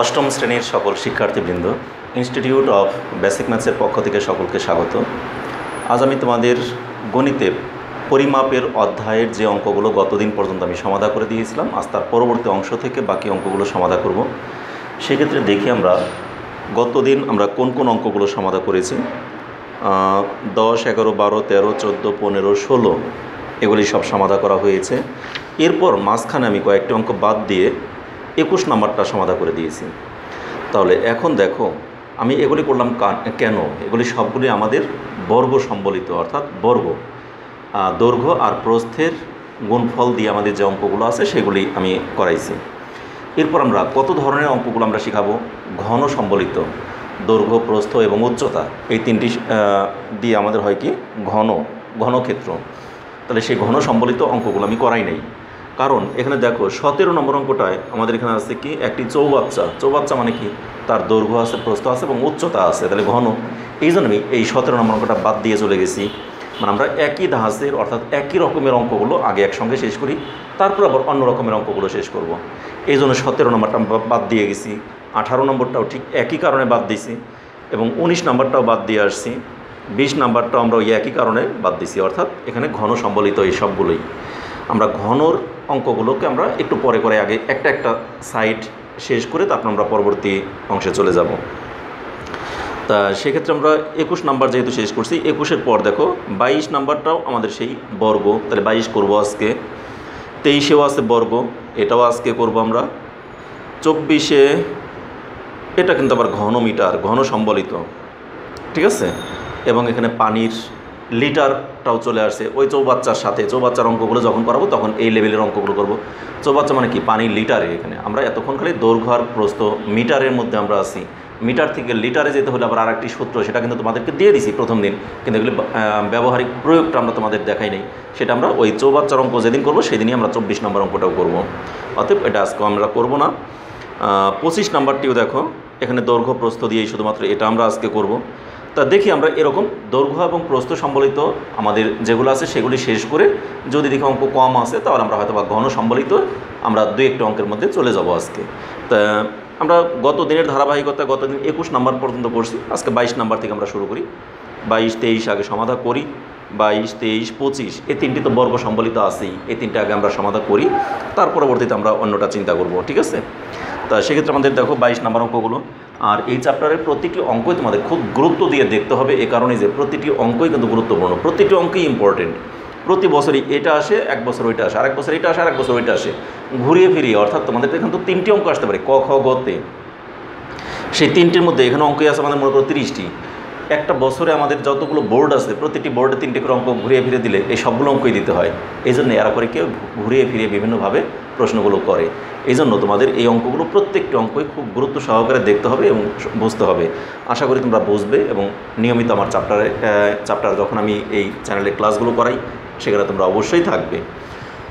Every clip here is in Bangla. अष्टम श्रेणीर सकल शिक्षार्थीबृंद इन्स्टिट्यूट अफ बेसिक मैथ्सर पक्ष थेके सकलके स्वागत। आज आमि तोमादेर गणिते परिमापेर अध्यायेर जे अंकगुलो गतदिन पर्यन्त आमि समाधान करे दियेछिलाम, आज तार परवर्ती अंश थेके बाकी अंकगुलो समाधान करब। सेई क्षेत्रे देखि आमरा गतदिन आमरा कोन कोन अंकगुलो समाधान करेछि। 10, 11, 12, 13, 14, 15, 16 एगुली सब समाधान करा हयेछे। एरपर माझखाने आमि कयेकटी अंक बाद दिये 21 नम्बरटा समाधान करे दियेछि। ताहले एखन देखो आमि एगुली करलाम केन, एगुली सबगुली आमादेर वर्ग सम्बलित, अर्थात वर्ग दैर्घ्य और प्रस्थेर गुणफल दिये आमादेर जे अंकगुलो आछे सेगुली आमि कराइछि। एरपर आमरा कत धरनेर अंकगुलो आमरा शिखाबो, घन सम्बलित, दैर्घ्य, प्रस्थ एवं उच्चता এই তিনটি দিয়ে আমাদের হয় কি ঘন ঘনক্ষেত্র। তাহলে সেই ঘন সম্বলিত অঙ্কগুলো আমি করাই নাই, কারণ এখানে দেখো 17 নম্বর অঙ্কটায় আমাদের এখানে আছে কি একটি চৌবাচ্চা। চৌবাচ্চা মানে কি, তার দৈর্ঘ্য আছে, প্রস্থ আছে এবং উচ্চতা আছে, তাহলে ঘন। এইজন্য আমি এই 17 নম্বর অঙ্কটা বাদ দিয়ে চলে গেছি। মানে আমরা একই ধাঁচের অর্থাৎ একই রকমের অঙ্কগুলো আগে একসঙ্গে শেষ করি, তারপর আবার অন্য রকমের অঙ্কগুলো শেষ করব। এইজন্য 17 নম্বরটা আমি বাদ দিয়ে গেছি, 18 নম্বরটাও ঠিক একই কারণে বাদ দিয়েছি এবং 19 নম্বরটাও বাদ দিয়ে আসছি, 20 নম্বরটাও আমরা ওই একই কারণে বাদ দিয়েছি। অর্থাৎ এখানে ঘন সম্বলিত এই সবগুলোই আমরা ঘনর অঙ্কগুলোকে আমরা একটু পরে করে আগে একটা একটা সাইড শেষ করে তারপর আমরা পরবর্তী অংশে চলে যাব। তা সেক্ষেত্রে আমরা 21 নম্বর যেহেতু শেষ করছি, 21-এর পর দেখো 22 নম্বরটাও আমাদের সেই বর্গ, তাহলে 22 করবো আজকে। 23-এও আছে বর্গ, এটাও আজকে করবো আমরা। 24-এ এটা কিন্তু আবার ঘনমিটার, ঘন সম্বলিত, ঠিক আছে। এবং এখানে পানির লিটারটাও চলে আসে ওই চৌবাচ্চার সাথে। চৌবাচ্চার অঙ্কগুলো যখন করাবো তখন এই লেভেলের অঙ্কগুলো করব। চৌবাচ্চা মানে কি, পানির লিটারে। এখানে আমরা এতক্ষণ খালি দৈর্ঘ্য আর প্রস্থ মিটারের মধ্যে আমরা আছি, মিটার থেকে লিটারে যেতে হলে আবার আরেকটি সূত্র, সেটা কিন্তু তোমাদেরকে দিয়ে দিছি প্রথম দিন, কিন্তু এগুলি ব্যবহারিক প্রয়োগটা আমরা তোমাদের দেখাই নাই। সেটা আমরা ওই চৌবাচ্চার অঙ্ক যেদিন করবো সেদিনই আমরা 24 নম্বর অঙ্কটাও করবো, অতএব এটা আজকে আমরা করবো না। 25 নম্বরটিও দেখো এখানে দৈর্ঘ্য প্রস্থ দিয়েই শুধুমাত্র এটা আমরা আজকে করব। তা দেখি আমরা এরকম দৈর্ঘ্য এবং প্রস্থ সম্বলিত আমাদের যেগুলো আছে সেগুলি শেষ করে যদি দেখি অঙ্ক কম আছে তাহলে আমরা হয়তো বা ঘন সম্বলিত আমরা দুই একটা অঙ্কের মধ্যে চলে যাব আজকে। তা আমরা গত দিনের ধারাবাহিকতা, গত দিন 21 নম্বর পর্যন্ত করছি, আজকে 22 নম্বর থেকে আমরা শুরু করি। 22, 23 আগে সমাধান করি। 22, 23, 25 এই তিনটি তো বর্গ সম্বলিত আছেই, এই তিনটা আগে আমরা সমাধান করি, তার পরবর্তীতে আমরা অন্যটা চিন্তা করব, ঠিক আছে। তা সেক্ষেত্রে আমাদের দেখো 22 নম্বর অঙ্কগুলো, আর এই চ্যাপ্টারের প্রতিটি অঙ্কই তোমাদের খুব গুরুত্ব দিয়ে দেখতে হবে, এ কারণে যে প্রতিটি অঙ্কই কিন্তু গুরুত্বপূর্ণ, প্রতিটি অঙ্কই ইম্পর্টেন্ট। প্রতি বছরই এটা আসে, এক বছর ওইটা আসে, আরেক বছর এটা আসে, আরেক বছর ওইটা আসে, ঘুরিয়ে ফিরিয়ে। অর্থাৎ তোমাদের এখানে তো 3টি অঙ্ক আসতে পারে, ক, খ, গ তে। সেই 3টির মধ্যে এখানে অঙ্কই আছে আমাদের মনে করো 30টি। একটা বছরে আমাদের যতগুলো বোর্ড আছে প্রতিটি বোর্ডে 3টি করে অঙ্ক ঘুরিয়ে ফিরিয়ে দিলে এই সবগুলো অঙ্কই দিতে হয়। এই জন্য এরা করে কেউ ঘুরিয়ে ফিরিয়ে বিভিন্নভাবে প্রশ্নগুলো করে। এই জন্য তোমাদের এই অঙ্কগুলো প্রত্যেকটি অঙ্কই খুব গুরুত্ব সহকারে দেখতে হবে এবং বুঝতে হবে। আশা করি তোমরা বুঝবে এবং নিয়মিত আমার চ্যাপ্টার যখন আমি এই চ্যানেলে ক্লাসগুলো করাই সেখানে তোমরা অবশ্যই থাকবে।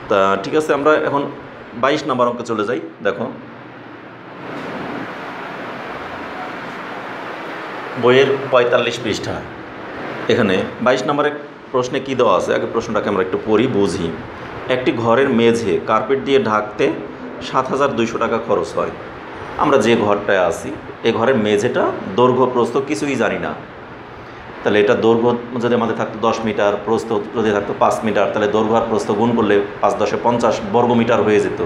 তা ঠিক আছে, আমরা এখন 22 নম্বর অঙ্কে চলে যাই। দেখো বইয়ের 45 পৃষ্ঠা, এখানে 22 নম্বরের প্রশ্নে কী দেওয়া আছে, আগে প্রশ্নটাকে আমরা একটু পড়ি বুঝি। একটি ঘরের মেঝে কার্পেট দিয়ে ঢাকতে 7200 টাকা খরচ হয়। আমরা যে ঘরটায় আছি এই ঘরের মেঝেটা দৈর্ঘ্য প্রস্থ কিছুই জানি না, তাহলে এটা দৈর্ঘ্য যদি আমাদের থাকতো 10 মিটার, প্রস্থ যদি থাকতো 5 মিটার, তাহলে দৈর্ঘ্য আর প্রস্থ গুণ করলে 5, 10, 50 বর্গমিটার হয়ে যেত।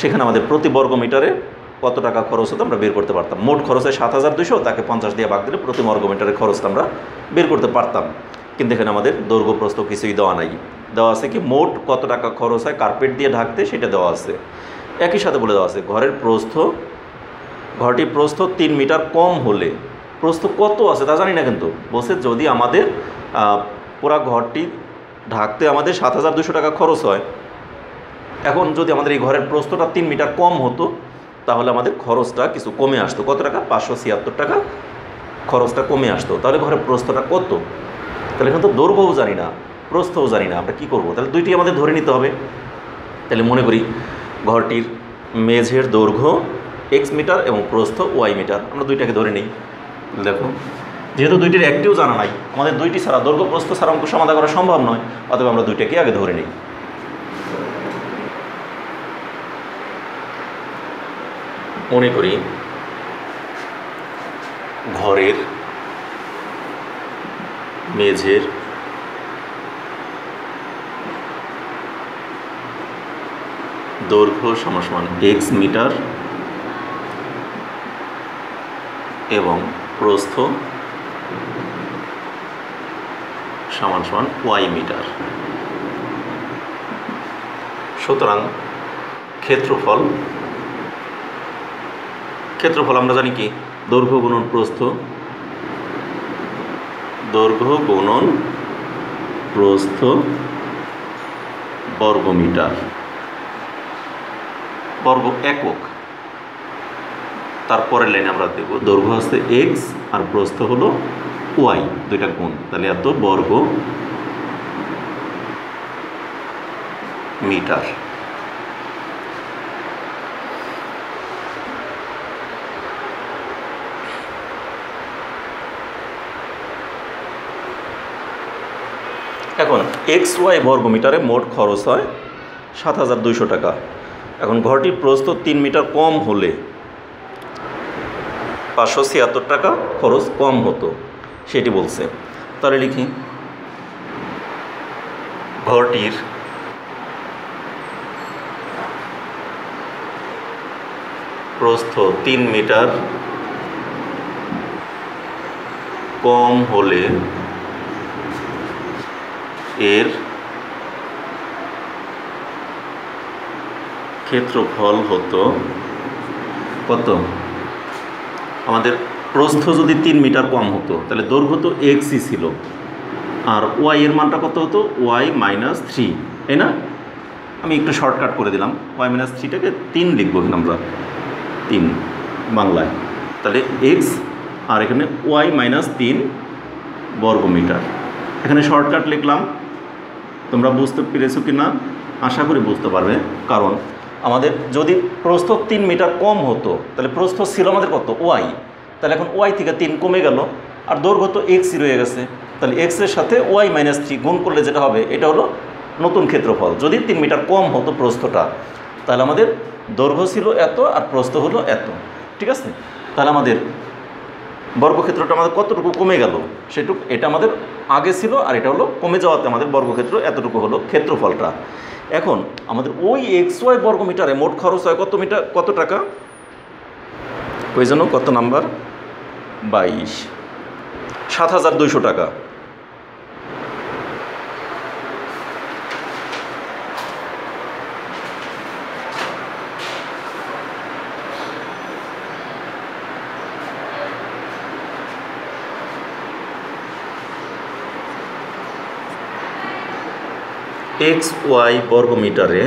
সেখানে আমাদের প্রতি বর্গমিটারে কত টাকা খরচ হতো আমরা বের করতে পারতাম। মোট খরচে 7200, তাকে 50 দিয়ে ভাগ দিলে প্রতি বর্গমিটারের খরচটা আমরা বের করতে পারতাম, কিন্তু এখানে আমাদের দৈর্ঘ্য প্রস্থ কিছুই দেওয়া নাই। দেওয়া আছে কি মোট কত টাকা খরচ হয় কার্পেট দিয়ে ঢাকতে, সেটা দেওয়া আছে। একই সাথে বলে দেওয়া আছে ঘরের প্রস্থ, ঘরটির প্রস্থ 3 মিটার কম হলে, প্রস্থ কত আছে তা জানি না, কিন্তু বলছে যদি আমাদের পুরা ঘরটি ঢাকতে আমাদের 7200 টাকা খরচ হয়, এখন যদি আমাদের এই ঘরের প্রস্থটা 3 মিটার কম হতো তাহলে আমাদের খরচটা কিছু কমে আসতো। কত টাকা, 576 টাকা খরচটা কমে আসতো। তাহলে ঘরের প্রস্থটা কত, তাহলে এখন তো দৈর্ঘ্যও জানি না প্রস্থও জানি না, আমরা কী করবো, তাহলে দুইটি আমাদের ধরে নিতে হবে। তাহলে মনে করি ঘরটির মেঝের দৈর্ঘ্য x মিটার এবং প্রস্থ y মিটার, আমরা দুইটাকে ধরে নিই। দেখো যেহেতু দুইটির একটিও জানা নাই, আমাদের দুইটি ছাড়া দৈর্ঘ্য প্রস্থ ছাড়া অঙ্ক সমাধান করা সম্ভব নয়, অথবা আমরা দুইটাকে আগে ধরে নিই। মনে করি ঘরের মেঝের দৈর্ঘ্য সমান x মিটার এবং প্রস্থ সমান y মিটার। সুতরাং ক্ষেত্রফল আমরা জানি কি দৈর্ঘ্য গুণন প্রস্থ, দৈর্ঘ্য গুণন প্রস্থ বর্গমিটার, বর্গ একক। তারপরের লাইনে আমরা দেব দৈর্ঘ্য হচ্ছে এক্স আর প্রস্থ হলো ওয়াই, দুইটা গুণ, তাহলে এত বর্গ মিটার। এখন এক্স ওয়াই বর্গমিটারে মোট খরচ হয় ৭,২০০ টাকা। এখন ঘরটির প্রস্থ ৩ মিটার কম হলে ৫৭৬ টাকা খরচ কম হতো, সেটি বলছে। তাহলে লিখি ঘরটির প্রস্থ ৩ মিটার কম হলে এর ক্ষেত্রফল হতো কত? আমাদের প্রস্থ যদি ৩ মিটার কম হতো তাহলে দৈর্ঘ্য তো এক্সই ছিল, আর ওয়াই এর মানটা কত হতো? ওয়াই মাইনাস থ্রি, তাই না? আমি একটু শর্টকাট করে দিলাম, ওয়াই মাইনাস থ্রিটাকে ৩ লিখবো এখানে আমরা, ৩ বাংলায়। তাহলে এক্স আর এখানে ওয়াই মাইনাস ৩ বর্গমিটার। এখানে শর্টকাট লিখলাম, তোমরা বুঝতে পেরেছো কি না আশা করি বুঝতে পারবে। কারণ আমাদের যদি প্রস্থ ৩ মিটার কম হতো তাহলে প্রস্থ ছিল আমাদের কত? ওয়াই। তাহলে এখন ওয়াই থেকে ৩ কমে গেল, আর দৈর্ঘ্য তো এক্সই রয়ে গেছে, তাহলে এক্সের সাথে ওয়াই মাইনাস থ্রি গুণ করলে যেটা হবে এটা হলো নতুন ক্ষেত্রফল। যদি ৩ মিটার কম হতো প্রস্থটা, তাহলে আমাদের দৈর্ঘ্য ছিল এত আর প্রস্থ হলো এত, ঠিক আছে? তাহলে আমাদের বর্গক্ষেত্রটা আমাদের কতটুকু কমে গেল সেটুকু, এটা আমাদের আগে ছিল আর এটা হলো কমে যাওয়াতে আমাদের বর্গক্ষেত্র এতটুকু হলো ক্ষেত্রফলটা। এখন আমাদের ওই এক্স ওয়াই বর্গমিটারে মোট খরচ হয় কত টাকা? ওই জন্য কত নাম্বার 22, ৭,২০০ টাকা। এক্স ওয়াই বর্গমিটারে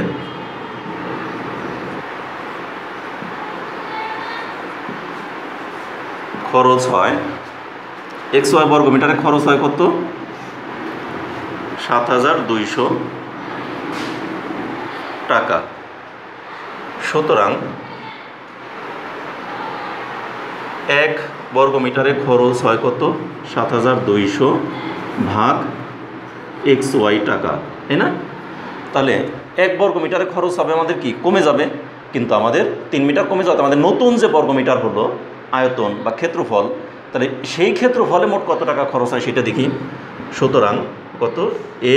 খরচ হয়, এক্স ওয়াই বর্গমিটারে খরচ হয় কত? ৭,২০০ টাকা। সুতরাং এক বর্গমিটারে খরচ হয় কত? ৭,২০০ ভাগ এক্স ওয়াই টাকা, তাই না? তাহলে এক বর্গমিটারে খরচ হবে আমাদের কি কমে যাবে, কিন্তু আমাদের ৩ মিটার কমে যাওয়াতে আমাদের নতুন যে বর্গমিটার হলো আয়তন বা ক্ষেত্রফল, তাহলে সেই ক্ষেত্রফলে মোট কত টাকা খরচ হয় সেটা দেখি। সুতরাং কত?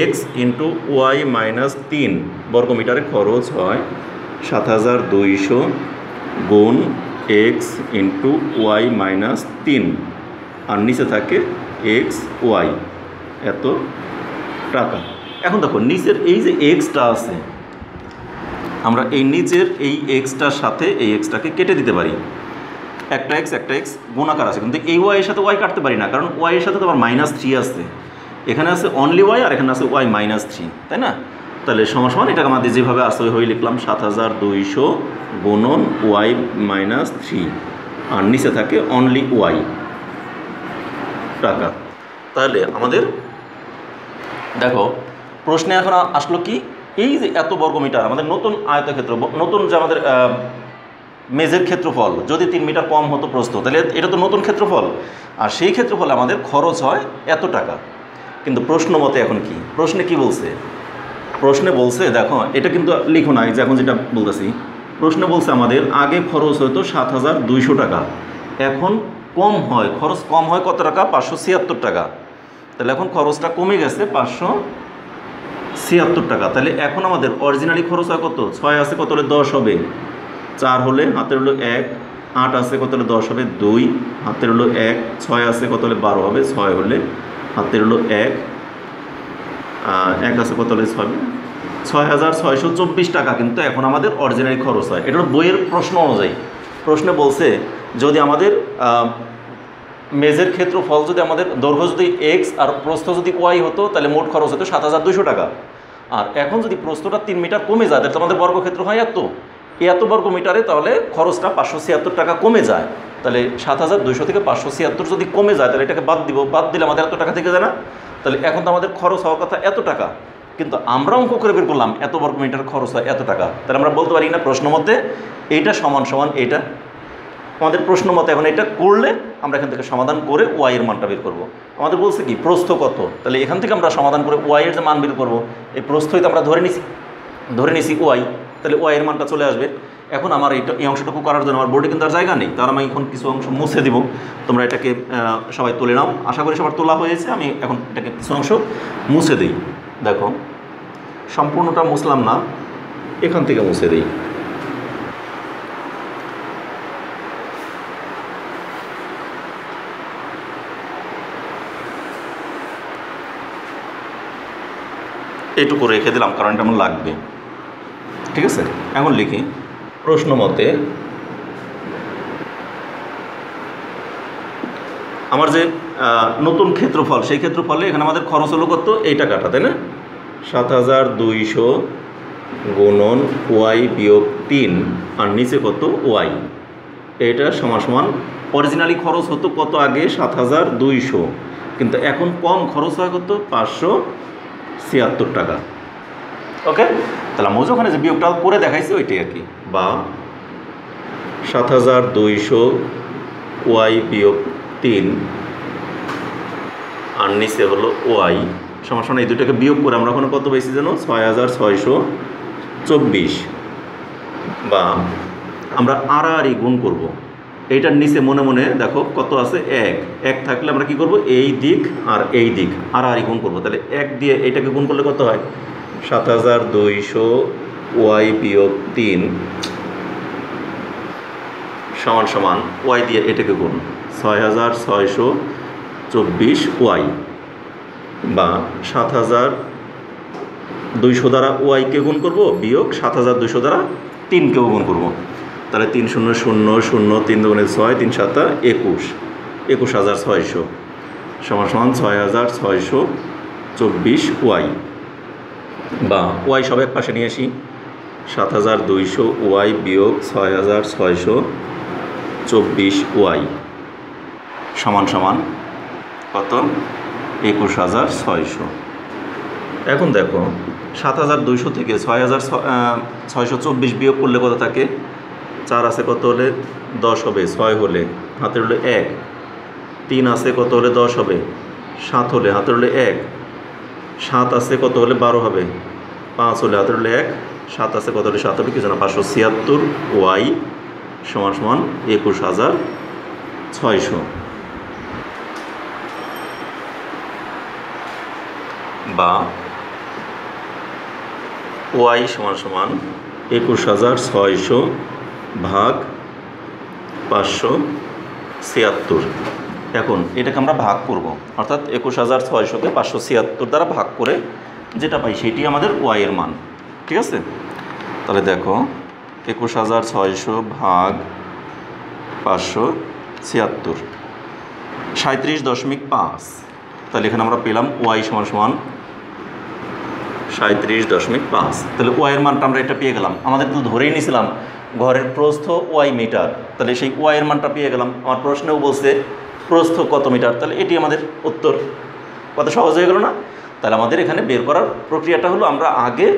এক্স ইন্টু ওয়াই মাইনাস ৩ বর্গমিটারে খরচ হয় ৭,২০০ গুণ এক্স ইন্টু ওয়াই মাইনাস ৩, আর নিচে থাকে এক্স ওয়াই এত টাকা। এখন দেখো নিচের এই যে এক্সটা আছে, আমরা এই নিচের এই এক্সটার সাথে এই এক্সটাকে কেটে দিতে পারি, একটা এক্স গুণাকার আছে, কিন্তু এই ওয়াইয়ের সাথে ওয়াই কাটতে পারি না, কারণ ওয়াইয়ের সাথে তো আবার -3 আছে, এখানে আছে অনলি ওয়াই আর এখানে আছে ওয়াই -3, তাই না? তাহলে সমান এটাকে আমাদের যেভাবে আছে ওইভাবে লিখলাম, ৭,২০০ গুণন ওয়াই -3, আর নিচে থাকে অনলি ওয়াই টাকা। তাহলে আমাদের দেখো প্রশ্নে এখন আসলো কি, এই যে এত বর্গমিটার আমাদের নতুন আয়তক্ষেত্র, নতুন যে আমাদের মেজের ক্ষেত্রফল যদি ৩ মিটার কম হতো প্রস্থ, তাহলে এটা তো নতুন ক্ষেত্রফল, আর সেই ক্ষেত্রফলে আমাদের খরচ হয় এত টাকা। কিন্তু প্রশ্ন মতে এখন কি, প্রশ্নে কি বলছে? প্রশ্নে বলছে দেখো, এটা কিন্তু লিখো নাই যে এখন যেটা বলতেছি, প্রশ্নে বলছে আমাদের আগে খরচ হতো ৭,২০০ টাকা, এখন कम है खरच कम है कत टाका 576 टाका ताहले एखन खरचटा कमे गेछे 576 टाका ताहले एखन आमादेर अरिजिनाली खरच हय कत 6 आछे कत हले 10 हबे 4 हले हातेर हलो 1 8 आछे कत हले 10 हबे 2 हातेर हलो 1 6 आछे कत हले 12 हबे 6 हले हातेर हलो 1 1 आछे कत हले 6 हबे 6624 टाका किन्तु एखन आमादेर अरिजिनाली खरच हय एटा बोइएर प्रश्न अनुयायी प्रश्ने बोलछे যদি আমাদের মেজের ক্ষেত্রফল যদি আমাদের দৈর্ঘ্য যদি x আর প্রস্থ যদি y হতো তাহলে মোট খরচ হতো ৭২০০ টাকা আর এখন যদি প্রস্থটা ৩ মিটার কমে যায় তাহলে আমাদের বর্গক্ষেত্র হয় এত বর্গ মিটারে তাহলে খরচটা ৫৭৬ টাকা কমে যায় তাহলে ৭২০০ থেকে ৫৭৬ যদি কমে যায় তাহলে এটাকে বাদ দিব বাদ দিলে আমাদের এত টাকা থেকে যায় না তাহলে এখন তো আমাদের খরচ হওয়ার কথা এত টাকা কিন্তু আমরা অঙ্ক করে বের করলাম এত বর্গ মিটার খরচ হয় এত টাকা তাহলে আমরা বলতে পারি না প্রশ্নের মধ্যে এটা সমান সমান এটা हमारे प्रश्न मत एन ये कर लेखान समाधान कर वाइर मानटा बेर करब हमें बोलते कि प्रस्थ कत तेल एखान समाधान कर वाइर जो मान बेर करब प्रस्थ ही तो धरे नहीं वाई तेल वाइर मानटा चले आसें ये अंशटुकू करार बोर्डे क्योंकि जैगा नहीं तरह किस अंश मुछे देव तुम्हारा ये सबाई तुले नाओ आशा करी सबार तोला किस अंश मुछे दी देखो सम्पूर्णता मुछलाम ना एखान मुछे दी एटुकू रेखे दिलाम कारण एटा आमार लागबे ठीक आछे एखन लिखी प्रश्न मते आमार जे नतून क्षेत्रफल सेई क्षेत्रफले एखाने आमादेर खरच हलो कत एई टाकाटा ताई ना ৭২০০ गुणन वाई वियोग ৩ आर नीचे कत वाई एटा समान समान अरिजिनाली खरच हतो कत आगे ৭২০০ किन्तु एखन कम खरच हय कत ৫৭৬ টাকা ओके তাহলে আমি ওখানে যে বিয়োগটা করে দেখাইছি ওইটাই আর কি বা ৭২০০ y বিয়োগ ৩ আর নিচে হলো y সমান এই দুইটাকে বিয়োগ করে আমরা এখন কত পাইছি জানো ৬৬২৪ বা আমরা আড়াআড়ি গুণ করব এইটার নিচে মনে মনে দেখো কত আছে ১ ১ থাকলে আমরা কি করব এই দিক আর এই দিক আর আর গুণ করব তাহলে ১ দিয়ে এটাকে গুণ করলে কত হয় ৭২০০ y বিয়োগ ৩ সমান সমান y দিয়ে এটাকে গুণ ৬৬২৪ y বা ৭২০০ দ্বারা y কে গুণ করব বিয়োগ ৭২০০ দ্বারা ৩ কেও গুণ করব তাহলে ৩০০০ ৩ ২ ৬ ৩ ৭ ২১ ২১৬০০ সমান সমান ৬৬২৪ ওয়াই বা ওয়াই সব এক পাশে নিয়ে আসি ৭২০০ ওয়াই বিয়োগ ৬৬২৪ ওয়াই সমান সমান কত ২১৬০০ এখন দেখো ৭২০০ থেকে ৬৬২৪ বিয়োগ করলে কত থাকে ৪ আছে কত হলে ১০ হবে ৬ হলে হাতে হলো ১ ৩ আছে কত হলে ১০ হবে ৭ হলে হাতে হলো ১ ৭ আছে কত হলে ১২ হবে ৫ হলে হাতে হলো ১ ৭ আছে কত হলে ৭ হবে কি জানা ৫৭৬ ওয়াই সমান সমান ২১৬০০ বা ওয়াই সমান সমান ২১৬০০ भाग ৫৭৬ এখন এটাকে আমরা ভাগ করব অর্থাৎ ২১৬০০ কে ৫৭৬ দ্বারা ভাগ করে যেটা পাই সেটাই আমাদের y এর মান ঠিক আছে তাহলে দেখো ২১৬০০ ভাগ ৫৭৬ ৩৭.৫ তাহলে এখানে আমরা পেলাম y সমান সমান ৩৭.৫ তাহলে y এর মানটা আমরা এটা পেয়ে গেলাম আমাদের তো ধরেই নিয়েছিলাম ঘরের প্রস্থ y মিটার তাহলে সেই y এর মানটা পেয়ে গেলাম আমার প্রশ্নেও বলছে প্রস্থ কত মিটার তাহলে এটি আমাদের উত্তর কত সহজ হয়ে গেল না তাহলে আমাদের এখানে বের করার প্রক্রিয়াটা হলো আমরা আগে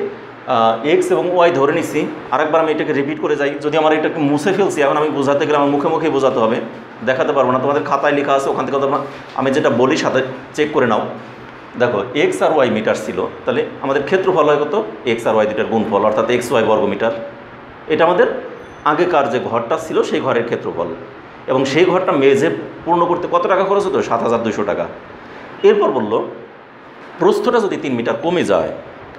x এবং y ধরে নিছি আরেকবার আমি এটাকে রিপিট করে যাই যদি আমার এটাকে মুছে ফেলছি এখন আমি বোঝাতে গেলে আমার মুখে মুখে বোঝাতে হবে দেখাতে পারবো না তোমাদের খাতায় লেখা আছে ওখান থেকে আমি যেটা বলি সাথে চেক করে নাও দেখো x আর y মিটার ছিল তাহলে আমাদের ক্ষেত্রফল হয় কত x আর y দুটার গুণফল অর্থাৎ xy বর্গমিটার এটা আমাদের আগেকার যে ঘরটা ছিল সেই ঘরের ক্ষেত্রফল एवं से घरटा मेजे पूर्ण करते कत टाका खरच हतो 7200 टाका। एरपर बोललो प्रस्थटा जदि 3 मीटर कमे जाए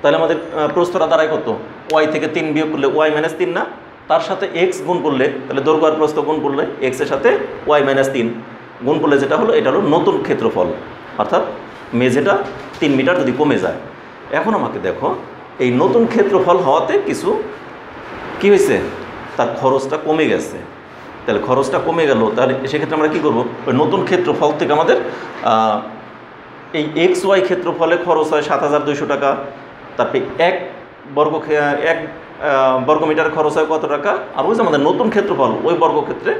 ताहले आमादेर प्रस्थटा दाঁড়ায় কত y থেকে 3 বিয়োগ করলে y - 3 না তার সাথে x গুণ করলে তাহলে দৈর্ঘ্য আর প্রস্থ গুণ করলে x এর সাথে y - 3 গুণ করলে যেটা হলো এটা হলো নতুন ক্ষেত্রফল अर्थात मेजेटा 3 मीटर जदि कमे जाए। এখন আমাকে দেখো এই নতুন ক্ষেত্রফল হওয়াতে কিছু কি হইছে তার খরচটা কমে গেছে। তাহলে খরচটা কমে গেল তাহলে সেই ক্ষেত্রে আমরা কি করব ওই নতুন ক্ষেত্রফল থেকে আমাদের এই এক্স ওয়াই ক্ষেত্রফলে খরচ হয় ৭২০০ টাকা। তারপরে এক বর্গমিটার খরচ হয় কত টাকা আর ওই যে আমাদের নতুন ক্ষেত্রফল ওই বর্গক্ষেত্রে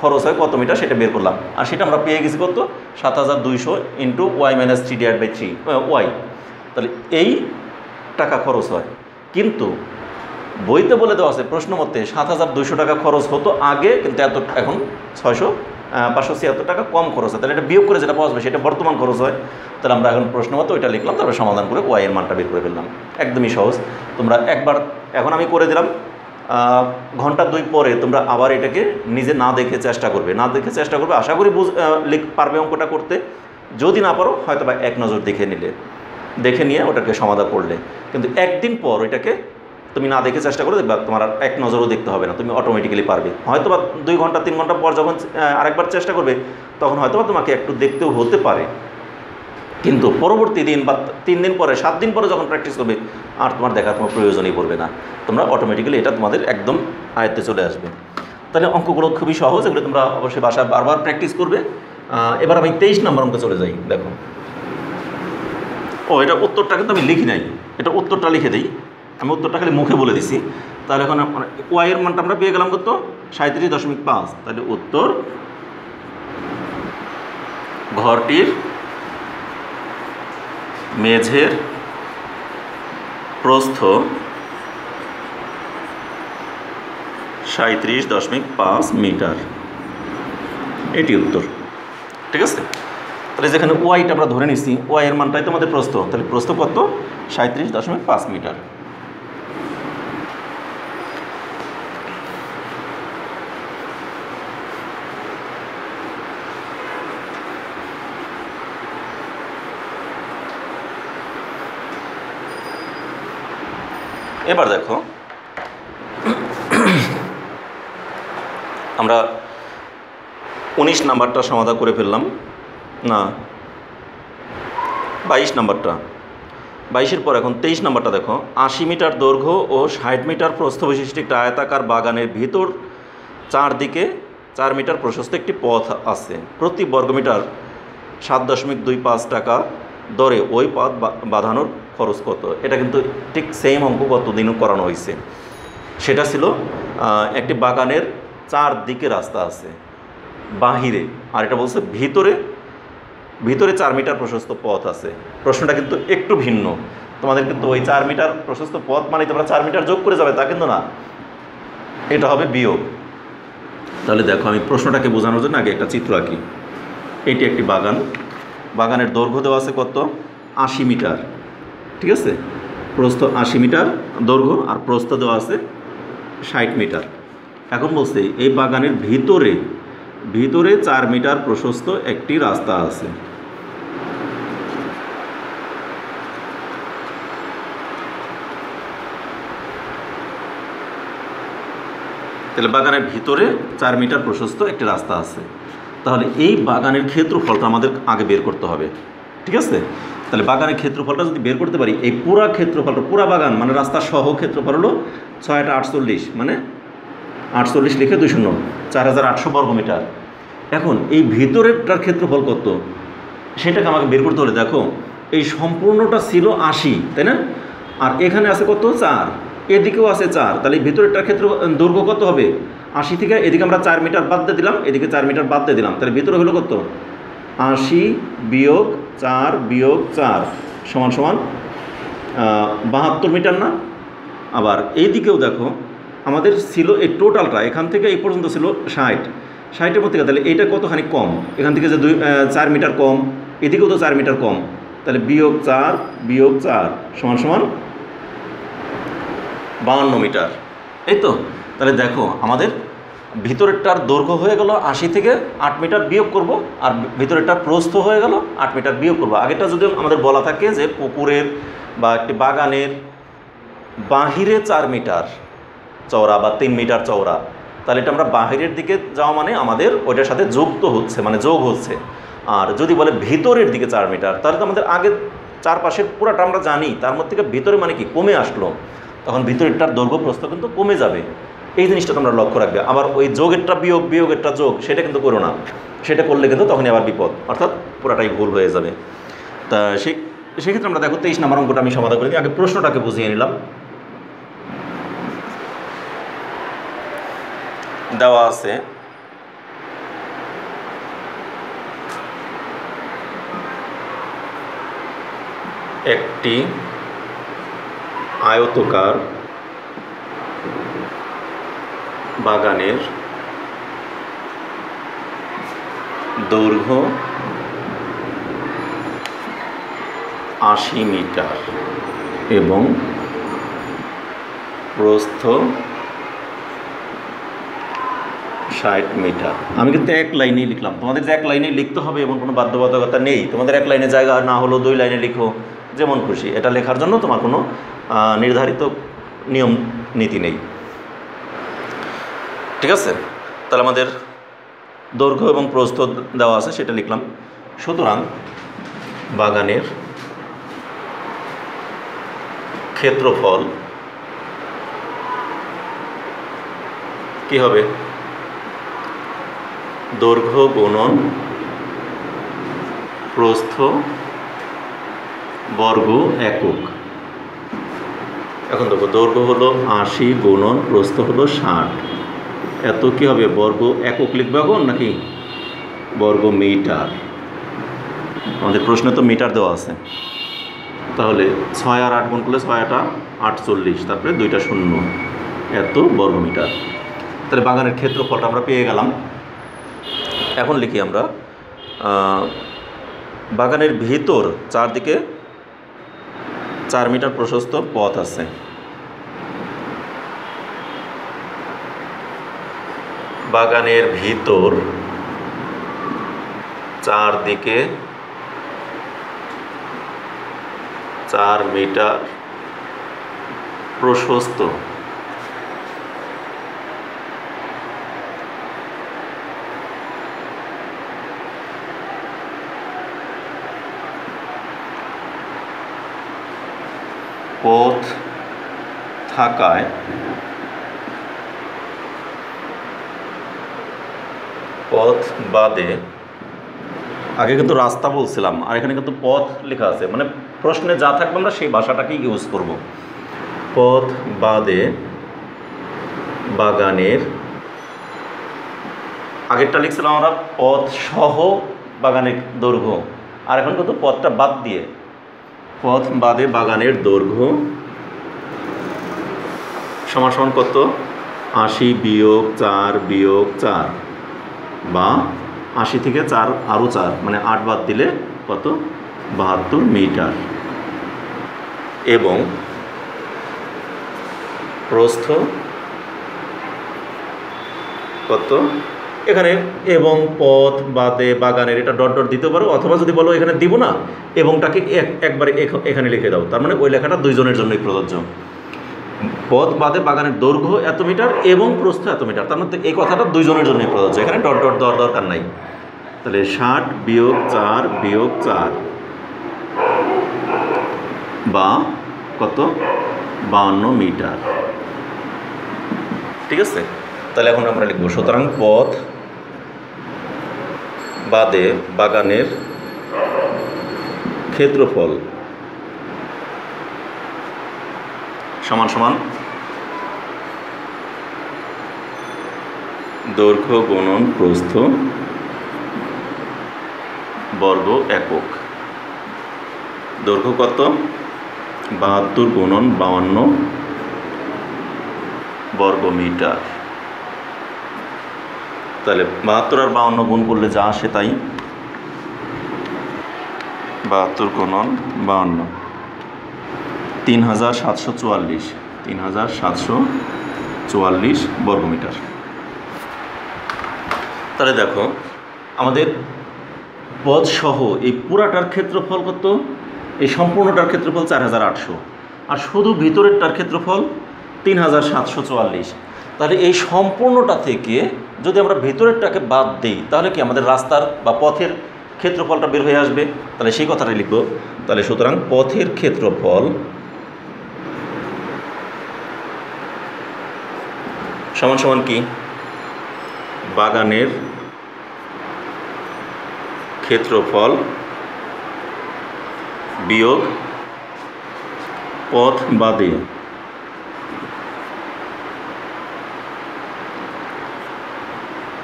খরচ হয় কত মিটার সেটা বের করলাম আর সেটা আমরা পেয়ে গেছি কত ৭২০০ into Y minus three divided by three Y. তাহলে এই টাকা খরচ হয় কিন্তু বইতে বলে দেওয়া আছে প্রশ্ন মতে ৭২০০ টাকা খরচ হতো আগে কিন্তু এত এখন ৫৭৬ টাকা কম খরচ হয় তাহলে এটা বিয়োগ করে যেটা পাওয়া যাবে সেটা বর্তমান খরচ হয়। তাহলে আমরা এখন প্রশ্ন মতো ওইটা লিখলাম তারপরে সমাধান করে ওয়াই এর মানটা বের করে ফেললাম একদমই সহজ। তোমরা একবার এখন আমি করে দিলাম ঘন্টা দুই পরে তোমরা আবার এটাকে নিজে না দেখে চেষ্টা করবে আশা করি পারবে অঙ্কটা করতে। যদি না পারো হয়তো বা এক নজর দেখে নিয়ে ওটাকে সমাধান করলে কিন্তু একদিন পর ওইটাকে তুমি না দেখে চেষ্টা করে দেখবা তোমার এক নজরও দেখতে হবে না তুমি অটোমেটিক্যালি পারবে। হয়তো বা ২ ঘন্টা ৩ ঘন্টা পর যখন আরেকবার চেষ্টা করবে তখন হয়তো বা তোমাকে একটু দেখতেও হতে পারে কিন্তু পরবর্তী দিন বা ৩ দিন পরে ৭ দিন পরে যখন প্র্যাকটিস করবে আর তোমার দেখার কোনো প্রয়োজনই পড়বে না তোমরা অটোমেটিক্যালি এটা তোমাদের একদম আয়ত্তে চলে আসবে। তাহলে অঙ্কগুলো খুবই সহজ এগুলো তোমরা অবশ্যই বাসায় বারবার প্র্যাকটিস করবে। এবার আমি 23 নম্বর অঙ্কে চলে যাই। দেখো ও এটা উত্তরটা কিন্তু আমি লিখি নাই এটা উত্তরটা লিখে দিই আমি উত্তরটা খালি মুখে বলে দিছি। তাহলে এখন ওয়াই এর মানটা আমরা পেয়ে গেলাম কত ৩৭.৫ তাহলে উত্তর ঘরটির মেঝের প্রস্থ ৩৭.৫ মিটার এটি উত্তর। ঠিক আছে তাহলে যেখানে ওয়াইটা আমরা ধরে নিছি ওয়াই এর মানটাই তো আমাদের প্রস্থ তাহলে প্রস্থ কত ৩৭.৫ মিটার। এবার দেখো আমরা ১৯ নম্বরটা সমাধান করে ফেললাম না ২২ নম্বরটা ২২-এর পর এখন ২৩ নম্বরটা দেখো ৮০ মিটার দৈর্ঘ্য ও ৬০ মিটার প্রস্থ বিশিষ্ট একটা আয়তাকার বাগানের ভিতর চারদিকে ৪ মিটার প্রশস্ত একটি পথ আছে প্রতি বর্গমিটার ৭.25 টাকা দরে ওই পথ বাঁধানোর খরচ কত। এটা কিন্তু ঠিক সেম অঙ্ক কতদিনও করানো হয়েছে সেটা ছিল একটি বাগানের চারদিকে রাস্তা আছে বাহিরে আর এটা বলছে ভিতরে ৪ মিটার প্রশস্ত পথ আছে। প্রশ্নটা কিন্তু একটু ভিন্ন তোমাদের কিন্তু ওই ৪ মিটার প্রশস্ত পথ মানে তোমরা ৪ মিটার যোগ করে যাবে তা কিন্তু না এটা হবে বিয়োগ। তাহলে দেখো আমি প্রশ্নটাকে বোঝানোর জন্য আগে একটা চিত্র আঁকি। এটি একটি বাগান বাগানের দৈর্ঘ্য দেওয়া আছে কত ৮০ মিটার ঠিক আছে প্রস্থ ৮০ মিটার দৈর্ঘ্য আর প্রস্থ দেওয়া আছে ৬০ মিটার। এখন বলছে এই বাগানের ভিতরে ৪ মিটার প্রশস্ত একটি রাস্তা আছে তাহলে বাগানের ভিতরে ৪ মিটার প্রশস্ত একটি রাস্তা আছে তাহলে এই বাগানের ক্ষেত্রফলটা আমাদের আগে বের করতে হবে। ঠিক আছে তাহলে বাগানের ক্ষেত্রফলটা যদি বের করতে পারি এই পুরা ক্ষেত্রফলটা পুরা বাগান মানে রাস্তা সহ ক্ষেত্রফল হলো ৬ × ৪৮ মানে ৪৮ লিখে ২০ 4800 বর্গমিটার। এখন এই ভিতরেরটার ক্ষেত্রফল কত সেটাকে আমাকে বের করতে হলে দেখো এই সম্পূর্ণটা ছিল ৮০ তাই না আর এখানে আছে কত ৪ এদিকেও আছে ৪ তাহলে এই ভিতরেরটার ক্ষেত্র দৈর্ঘ্য কত হবে ৮০ থেকে এদিকে আমরা ৪ মিটার বাদ দিয়ে দিলাম এদিকে ৪ মিটার বাদ দিয়ে দিলাম তাহলে ভিতরে হলো কত ৮০ - ৪ - ৪ = ৭২ মিটার না। আবার এইদিকেও দেখো আমাদের ছিল এই টোটালটা এখান থেকে এই পর্যন্ত ছিল ৬০ মধ্যে তাহলে এইটা কতখানি কম এখান থেকে যে ৪ মিটার কম এদিকেও তো ৪ মিটার কম তাহলে -৪ - ৪ = ৫২ মিটার এই তো। তাহলে দেখো আমাদের ভিতরেরটার দৈর্ঘ্য হয়ে গেল ৮০ থেকে ৮ মিটার বিয়োগ করব, আর ভিতরেরটার প্রস্থ হয়ে গেল ৮ মিটার বিয়োগ করব। আগেরটা যদি আমাদের বলা থাকে যে পুকুরের বা একটি বাগানের বাহিরে ৪ মিটার চওড়া বা ৩ মিটার চওড়া, তাহলে এটা আমরা বাহিরের দিকে যাওয়া মানে আমাদের ওইটার সাথে যুক্ত হচ্ছে, মানে যোগ হচ্ছে। আর যদি বলে ভিতরের দিকে ৪ মিটার, তাহলে তো আমাদের আগে চারপাশের পুরাটা আমরা জানি, তার মধ্যে থেকে ভিতরে মানে কি কমে আসলো, তখন ভিতরেরটার দৈর্ঘ্য প্রস্থ কিন্তু কমে যাবে। এই জিনিসটা তোমরা লক্ষ্য রাখবে। আবার ওই যোগেরটা বিয়োগ, বিয়োগেরটা যোগ, সেটা কিন্তু করো না, সেটা করলে কিন্তু তখনই আবার বিপদ, অর্থাৎ পুরাটাই ভুল হয়ে যাবে। তা সেক্ষেত্রে আমরা দেখো ২৩ নম্বর অঙ্কটা আমি সমাধান করে দিই, আগে প্রশ্নটাকে বুঝিয়ে নিলাম। দেওয়া আছে একটি আয়তকার বাগানের দৈর্ঘ্য ৮০ মিটার এবং প্রস্থ ৬০ মিটার। আমি কিন্তু এক লাইনেই লিখলাম, তোমাদের যে এক লাইনে লিখতে হবে এবং কোনো বাধ্যবাধকতা নেই। তোমাদের এক লাইনে জায়গা না হলেও দুই লাইনে লিখো, যেমন খুশি। এটা লেখার জন্য তোমার কোনো নির্ধারিত নিয়ম নীতি নেই, ঠিক আছে? তাহলে আমাদের দৈর্ঘ্য এবং প্রস্থ দেওয়া আছে, সেটা লিখলাম। সুতরাং বাগানের ক্ষেত্রফল কি হবে? দৈর্ঘ্য গুণন প্রস্থ বর্গ একক। এখন দেখো, দৈর্ঘ্য হলো ৮০ গুণন প্রস্থ হলো ৬০, এত কি হবে? বর্গ একক লিখবে এখন নাকি বর্গ মিটার? আমাদের প্রশ্নে তো মিটার দেওয়া আছে। তাহলে ৬ আর ৮ গুণ করলে ৬ আর ৮ = ৪৮, তারপরে ২টা ০, এত বর্গ মিটার। তাহলে বাগানের ক্ষেত্রফলটা আমরা পেয়ে গেলাম। এখন লিখি আমরা বাগানের ভিতর চারদিকে ৪ মিটার প্রশস্ত পথ আছে, বাগানের ভিতর চারদিকে ৪ মিটার প্রশস্ত পথ থাকায় পথ বাদে, আগে কিন্তু রাস্তা বলছিলাম আর এখানে কিন্তু পথ লেখা আছে, মানে প্রশ্নে যা থাকবে আমরা সেই ভাষাটাকেই ইউজ করব। পথ বাদে বাগানের, আগেরটা লিখছিলাম আমরা পথ সহ বাগানের দৈর্ঘ্য, আর এখন কিন্তু পথটা বাদ দিয়ে, পথ বাদে বাগানের দৈর্ঘ্য সমান কত? ৮০ - ৪ - ৪ বা ৮০ থেকে ৪ আরও ৪, মানে ৮ বাদ দিলে কত? ৭২ মিটার। এবং প্রস্থ কত? এখানে এবং পথ বাদে বাগানের, এটা ডট ডট দিতে পারো, অথবা যদি বলো এখানে দিব না, এবংটাকে একবারে এখানে লিখে দাও, তার মানে ওই লেখাটা দুইজনের জন্যই প্রযোজ্য। পথ বাদে বাগানের দৈর্ঘ্য এত মিটার এবং প্রস্থ এত মিটার, তার মধ্যে এই কথাটা দুইজনের জন্যই প্রযোজ্য, এখানে ডট ডট দেওয়ার দরকার নাই। তাহলে ৬০ - ৪ - ৪ বা কত? ৫২ মিটার, ঠিক আছে? তাহলে এখন আমরা লিখব, সুতরাং পথ বাদে বাগানের ক্ষেত্রফল = দৈর্ঘ্য গুণন প্রস্থ বর্গ একক। দৈর্ঘ্য কত? ৭২ গুণন ৫২ বর্গ মিটার। তাহলে ৭২ আর ৫২ গুণ করলে যা আসে তাই, ৭২ গুণন ৫২, ৩৭৪৪ বর্গমিটার। তাহলে দেখো আমাদের পদ সহ এই পুরাটার ক্ষেত্রফল কত, এই সম্পূর্ণটার ক্ষেত্রফল 4800 আর শুধু ভিতরেরটার ক্ষেত্রফল 3744। তাহলে এই সম্পূর্ণটা থেকে যদি আমরা ভিতরেরটাকে বাদ দেই তাহলে কি আমাদের রাস্তার বা পথের ক্ষেত্রফলটা বের হয়ে আসবে, তাহলে সেই কথাটা লিখব। তাহলে সুতরাং পথের ক্ষেত্রফল সমান সমান কি বাগানের ক্ষেত্রফল বিয়োগ পথ বাদে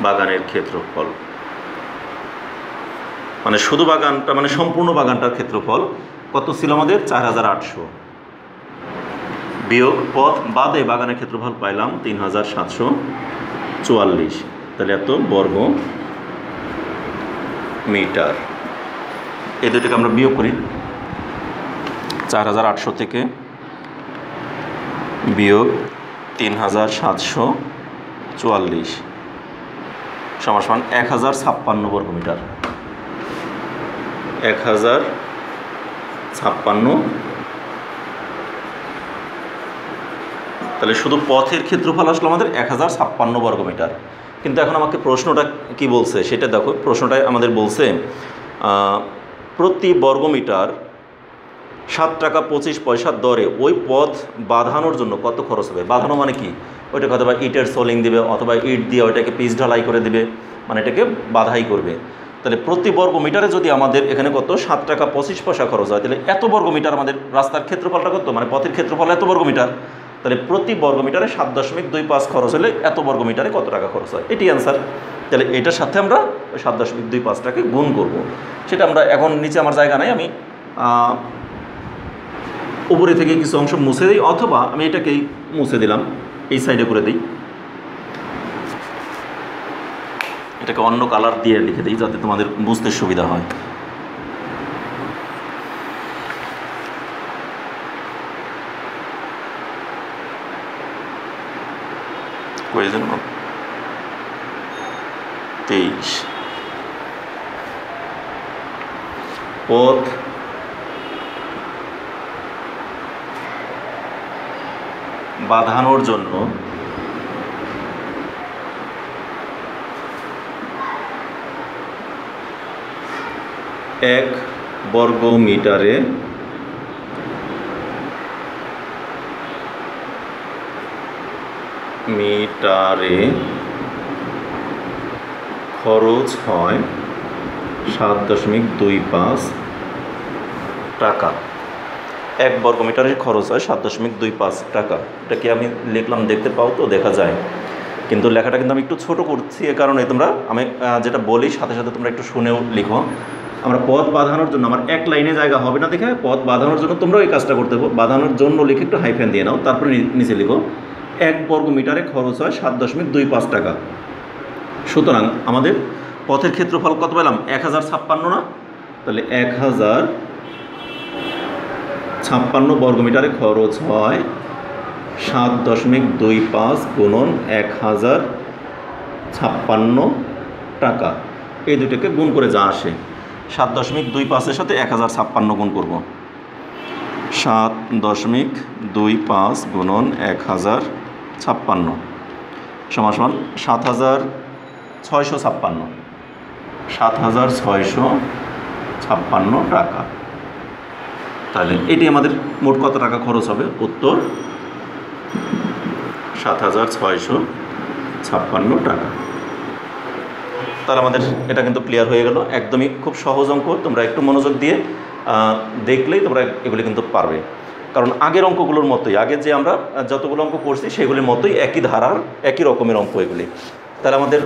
বাগানের ক্ষেত্রফল, মানে শুধু বাগানটা মানে সম্পূর্ণ বাগানটার ক্ষেত্রফল কত ছিল আমাদের 4800 বিয়োগ পথ বাদে বাগানের ক্ষেত্রফল পাইলাম 3744, তাহলে এত বর্গ মিটার। এই দুটোকে আমরা বিয়োগ করি, 4800 থেকে বিয়োগ 3744 সমান সমান 1056 বর্গমিটার, 1056। তাহলে শুধু পথের ক্ষেত্রফল আসলো আমাদের 1056 বর্গমিটার। কিন্তু এখন আমাকে প্রশ্নটা কি বলছে সেটা দেখো, প্রশ্নটাই আমাদের বলছে প্রতি বর্গমিটার 7.25 টাকা দরে ওই পথ বাঁধানোর জন্য কত খরচ হবে। বাঁধানো মানে কি, ওইটাকে অথবা ইটের সোলিং দেবে অথবা ইট দিয়ে ওইটাকে পিচ ঢালাই করে দেবে, মানে এটাকে বাঁধাই করবে। তাহলে প্রতি বর্গ মিটারে যদি আমাদের এখানে কত 7.25 টাকা খরচ হয়, তাহলে এত বর্গ মিটার আমাদের রাস্তার ক্ষেত্রফলটা কত, মানে পথের ক্ষেত্রফল এত বর্গ মিটার, তাহলে প্রতি বর্গ মিটারে 7.25 খরচ হলে এত বর্গ মিটারে কত টাকা খরচ হয়, এটি অ্যান্সার। তাহলে এটার সাথে আমরা 7.25টাকে গুণ করব। সেটা আমরা এখন নিচে আমার জায়গা নাই, আমি উপরে থেকে কিছু অংশ মুছে দিই অথবা আমি এটাকেই মুছে দিলাম, এই সাইডে করে দিই, এটাকে অন্য কালার দিয়ে লিখে দিই যাতে তোমাদের বুঝতে সুবিধা হয়। কয়েকজন 23 পথ বাঁধানোর জন্য এক বর্গ মিটারে খরচ হয় 7.25 টাকা, এক বর্গ মিটারে খরচ হয় 7.25 টাকা। এটাকে আমি লিখলাম, দেখতে পাও তো, দেখা যায়, কিন্তু লেখাটা কিন্তু আমি একটু ছোট করছি এ কারণে তোমরা আমি যেটা বলি সাথে সাথে তোমরা একটু শুনেও লিখো। আমরা পথ বাঁধানোর জন্য, আমার এক লাইনে জায়গা হবে না দেখে পথ বাঁধানোর জন্য তোমরা এই কাজটা করতে হবে, বাঁধানোর জন্য লিখে একটু হাইফেন দিয়ে নাও, তারপরে নিচে লিখো এক বর্গ মিটারে খরচ হয় 7.25 টাকা। সুতরাং আমাদের পথের ক্ষেত্রফল কত পেলাম, 1056 না, তাহলে 1056 বর্গ মিটারে খরচ হয় 7.25 গুণন 1056 টাকা, এই দুটোকে গুণ করে যা আসে, 7.25 সাথে 1056 গুণ করব, 7.25 গুণন 1056 সমান সমান 7656, 7656 টাকা। তাহলে এটি আমাদের মোট কত টাকা খরচ হবে, উত্তর 7656 টাকা। তাহলে আমাদের এটা কিন্তু ক্লিয়ার হয়ে গেল, একদমই খুব সহজ অঙ্ক, তোমরা একটু মনোযোগ দিয়ে দেখলেই তোমরা এগুলি কিন্তু পারবে, কারণ আগের অঙ্কগুলোর মতোই, আগে যে আমরা যতগুলো অঙ্ক করছি সেগুলির মতোই একই ধারার একই রকমের অঙ্ক এগুলি। তাহলে আমাদের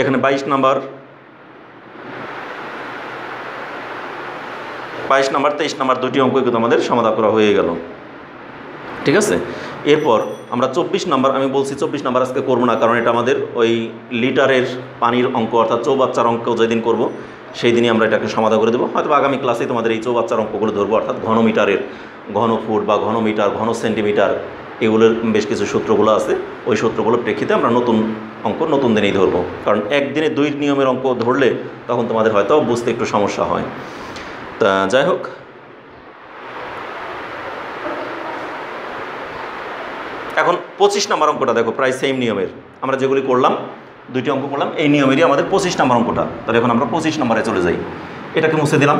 এখানে 22 নম্বর 23 নম্বর দুটি অঙ্ক কিন্তু আমাদের সমাধান করা হয়ে গেল, ঠিক আছে। এরপর আমরা 24 নম্বর, আমি বলছি 24 নম্বর আজকে করবো না, কারণ এটা আমাদের ওই লিটারের পানির অঙ্ক অর্থাৎ চৌবাচ্চার অঙ্ক যেদিন করব সেই দিনই আমরা এটাকে সমাধান করে দেবো, হয়তো আগামী ক্লাসে তোমাদের এই চৌবাচ্চার অঙ্কগুলো ধরবো, অর্থাৎ ঘনমিটারের, ঘন ফুট বা ঘন মিটার, ঘন সেন্টিমিটার, एगुलोर बेश किछु सूत्रगुलो आछे ओई सूत्रगुलोर प्रेक्षिते आमरा नतून अंक नतून दिनेई धरबो कारण एकदिने दुई नियमेर अंक धरले तखन तोमादेर हयतो बुझते एकटु समस्या हय। ता जाई होक एखन 25 नम्बर अंकटा देखो प्राय सेम नियमेर आमरा जेगुली करलाम दुइटा अंक करलाम एई नियमेरই आमाদের 25 नम्बर अंकटा তাহলে এখন আমরা 25 নম্বরে চলে যাই এটাকে মুছে দিলাম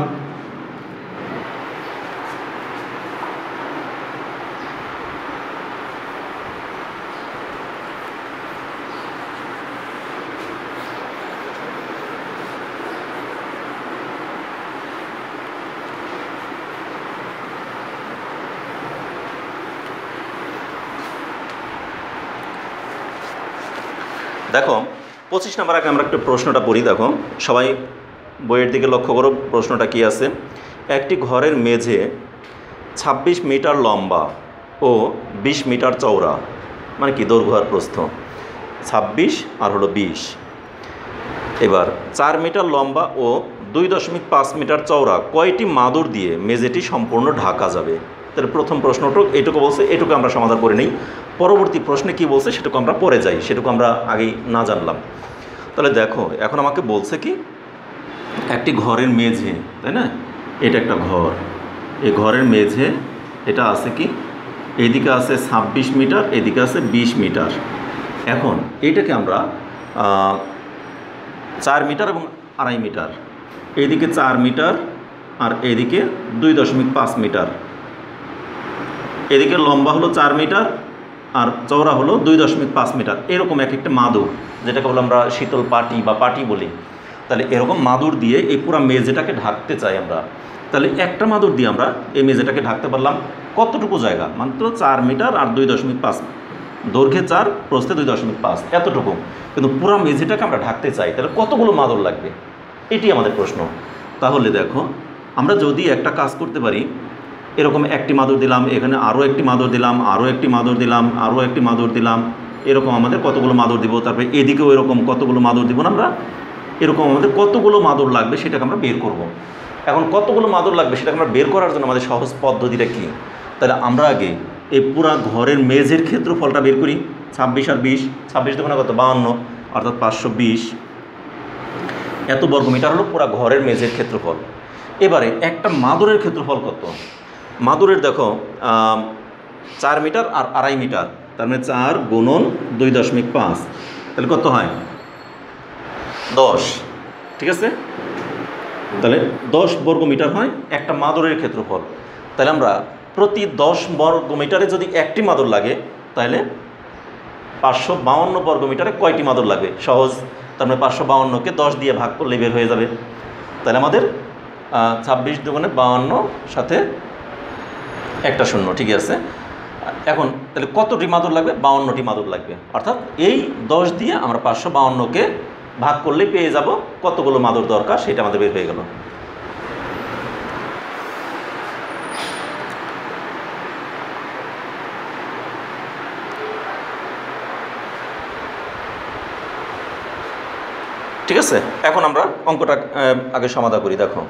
देखो 25 नम्बर आगे आमरा एकटु प्रश्नटा पढ़ी देखो सबाई बोइयेर दिके लक्ष्य करो प्रश्नटा कि आछे एकटी घरेर मेझे 26 मीटार लम्बा ओ 20 मीटार चौड़ा माने कि दैर्घ्य आर प्रस्थ 26 आर हलो 20 एबार 4 मीटार लम्बा ओ 2.5 मीटार चौड़ा कयटी मादुर दिये मेझेटी सम्पूर्ण ढाका जाबे। তাহলে প্রথম প্রশ্নটুক এটুকু বলছে এটুকু আমরা সমাধান করে নেই পরবর্তী প্রশ্নে কি বলছে সেটুকু আমরা পরে যাই সেটুকু আমরা আগেই না জানলাম। তাহলে দেখো এখন আমাকে বলছে কি একটি ঘরের মেঝে তাই না এটা একটা ঘর এই ঘরের মেঝে এটা আছে কি এইদিকে আছে 26 মিটার এইদিকে আছে 20 মিটার এখন এটাকে আমরা 4 মিটার এবং 2.5 মিটার এইদিকে 4 মিটার আর এইদিকে 2.5 মিটার এদিকে লম্বা হলো 4 মিটার আর চওড়া হলো 2.5 মিটার এরকম এক একটা মাদুর যেটাকে বলে আমরা শীতল পাটি বা পাটি বলি তাহলে এরকম মাদুর দিয়ে এই পুরো মেঝেটাকে ঢাকতে চাই আমরা তাহলে একটা মাদুর দিয়ে আমরা এই মেঝেটাকে ঢাকতে পারলাম কতটুকু জায়গা মাত্র 4 মিটার আর 2.5 দৈর্ঘ্যে 4 প্রস্থে 2.5 এতটুকু কিন্তু পুরো মেঝেটাকে আমরা ঢাকতে চাই তাহলে কতগুলো মাদুর লাগবে এটি আমাদের প্রশ্ন। তাহলে দেখো আমরা যদি একটা কাজ করতে পারি এরকম একটি মাদুর দিলাম এখানে আরো একটি মাদুর দিলাম আরো একটি মাদুর দিলাম আরো একটি মাদুর দিলাম এরকম আমাদের কতগুলো মাদুর দিব তারপরে এদিকেও এরকম কতগুলো মাদুর দিব না আমরা এরকম আমাদের কতগুলো মাদুর লাগবে সেটাকে আমরা বের করব। এখন কতগুলো মাদুর লাগবে সেটা আমরা বের করার জন্য আমাদের সহজ পদ্ধতিটা কি তাহলে আমরা আগে এই পুরো ঘরের মেঝের ক্ষেত্রফলটা বের করি 26 আর 20 26 দেখো না কত 52 অর্থাৎ 520 এত বর্গমিটার হলো পুরো ঘরের মেঝের ক্ষেত্রফল। এবারে একটা মাদুরের ক্ষেত্রফল কত मादुरेर देखो 4 मीटार और 2.5 मीटार तारमाने 4 × 2.5 ताहले कत हय 10 ठीक आछे ताहले 10 वर्ग मीटार हय एकटा मादुरेर क्षेत्रफल ताहले आमरा प्रति 10 वर्ग मीटारे जदि एकटी मादुर लागे ताहले 552 वर्ग मीटारे कयटी मादुर लागे सहज तारमाने 552 के 10 दिए भाग करले बेर हये जाबे ताहले आमादेर 26 दुगुणे 52 साथे एक शून्य ठीक है एखन ताहले कतटी मादुर लागबे 52टी मादुर लागबे अर्थात एई 10 दिए आमरा 552 के भाग करले पेये जाबो कतगुलो मादुर दरकार सेटा आमादेर बेर हये गेल। ठीक है एखन आमरा अंकटा आगे समाधान करी देखो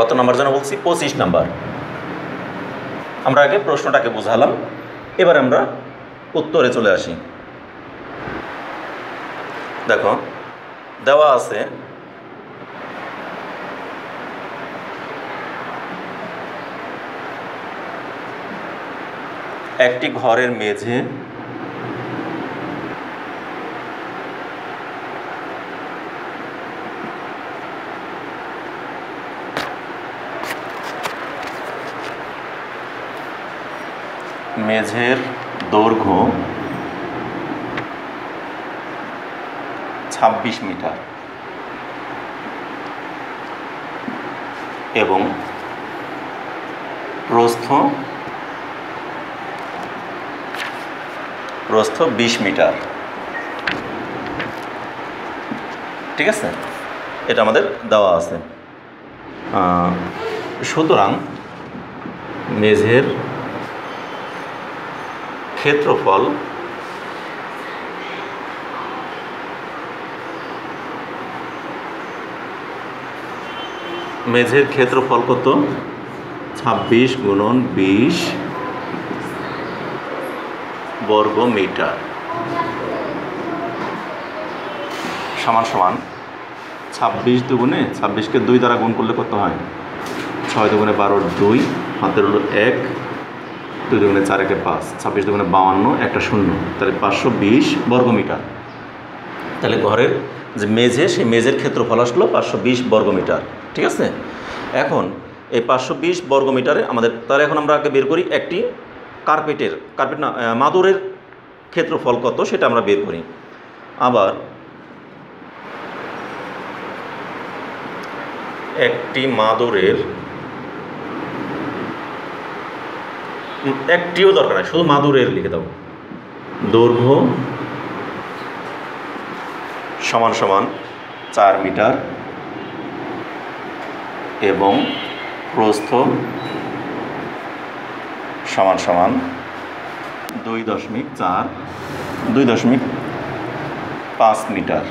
কত নম্বর জানা বলছি 25 নম্বর আমরা আগে প্রশ্নটাকে বুঝালাম এবার আমরা উত্তরে চলে আসি। দেখো দেওয়া আছে একটি ঘরের মেঝে 26 मीटार एवं प्रस्थ 20 मीटार ठीक है এটা আমাদের দেওয়া আছে সুতরাং মেঝের क्षेत्रफल मेझर क्षेत्रफल कत 26 गुणन 20 वर्ग मीटार समान समान 26 दुगुणे 26 के दुई द्वारा गुण कर ले कत है 6 दुगुणे 12 2 हाथ हलो 1 2 दुगुणे 4 के 5 26 दुगुणे 52 एक शून्य ताहले 520 वर्ग मीटार ताहले घरेर जे मेझे से मेझर क्षेत्रफल आसलो 520 वर्ग मीटार। ठीक है एखन ए 520 वर्ग मीटारे आमादेर एखन आमरा आगे बेर करी एकटी कार्पेटेर कार्पेट ना मादुरेर क्षेत्रफल कत सेटा आमरा बेर करी। आबार एकटी मादुरेर एकटिओ दरकार आछे शुधु मादुरेर लिखे दाओ दैर्घ्य समान समान 4 मीटार एवं प्रस्थ समान समान 2.5 मीटार।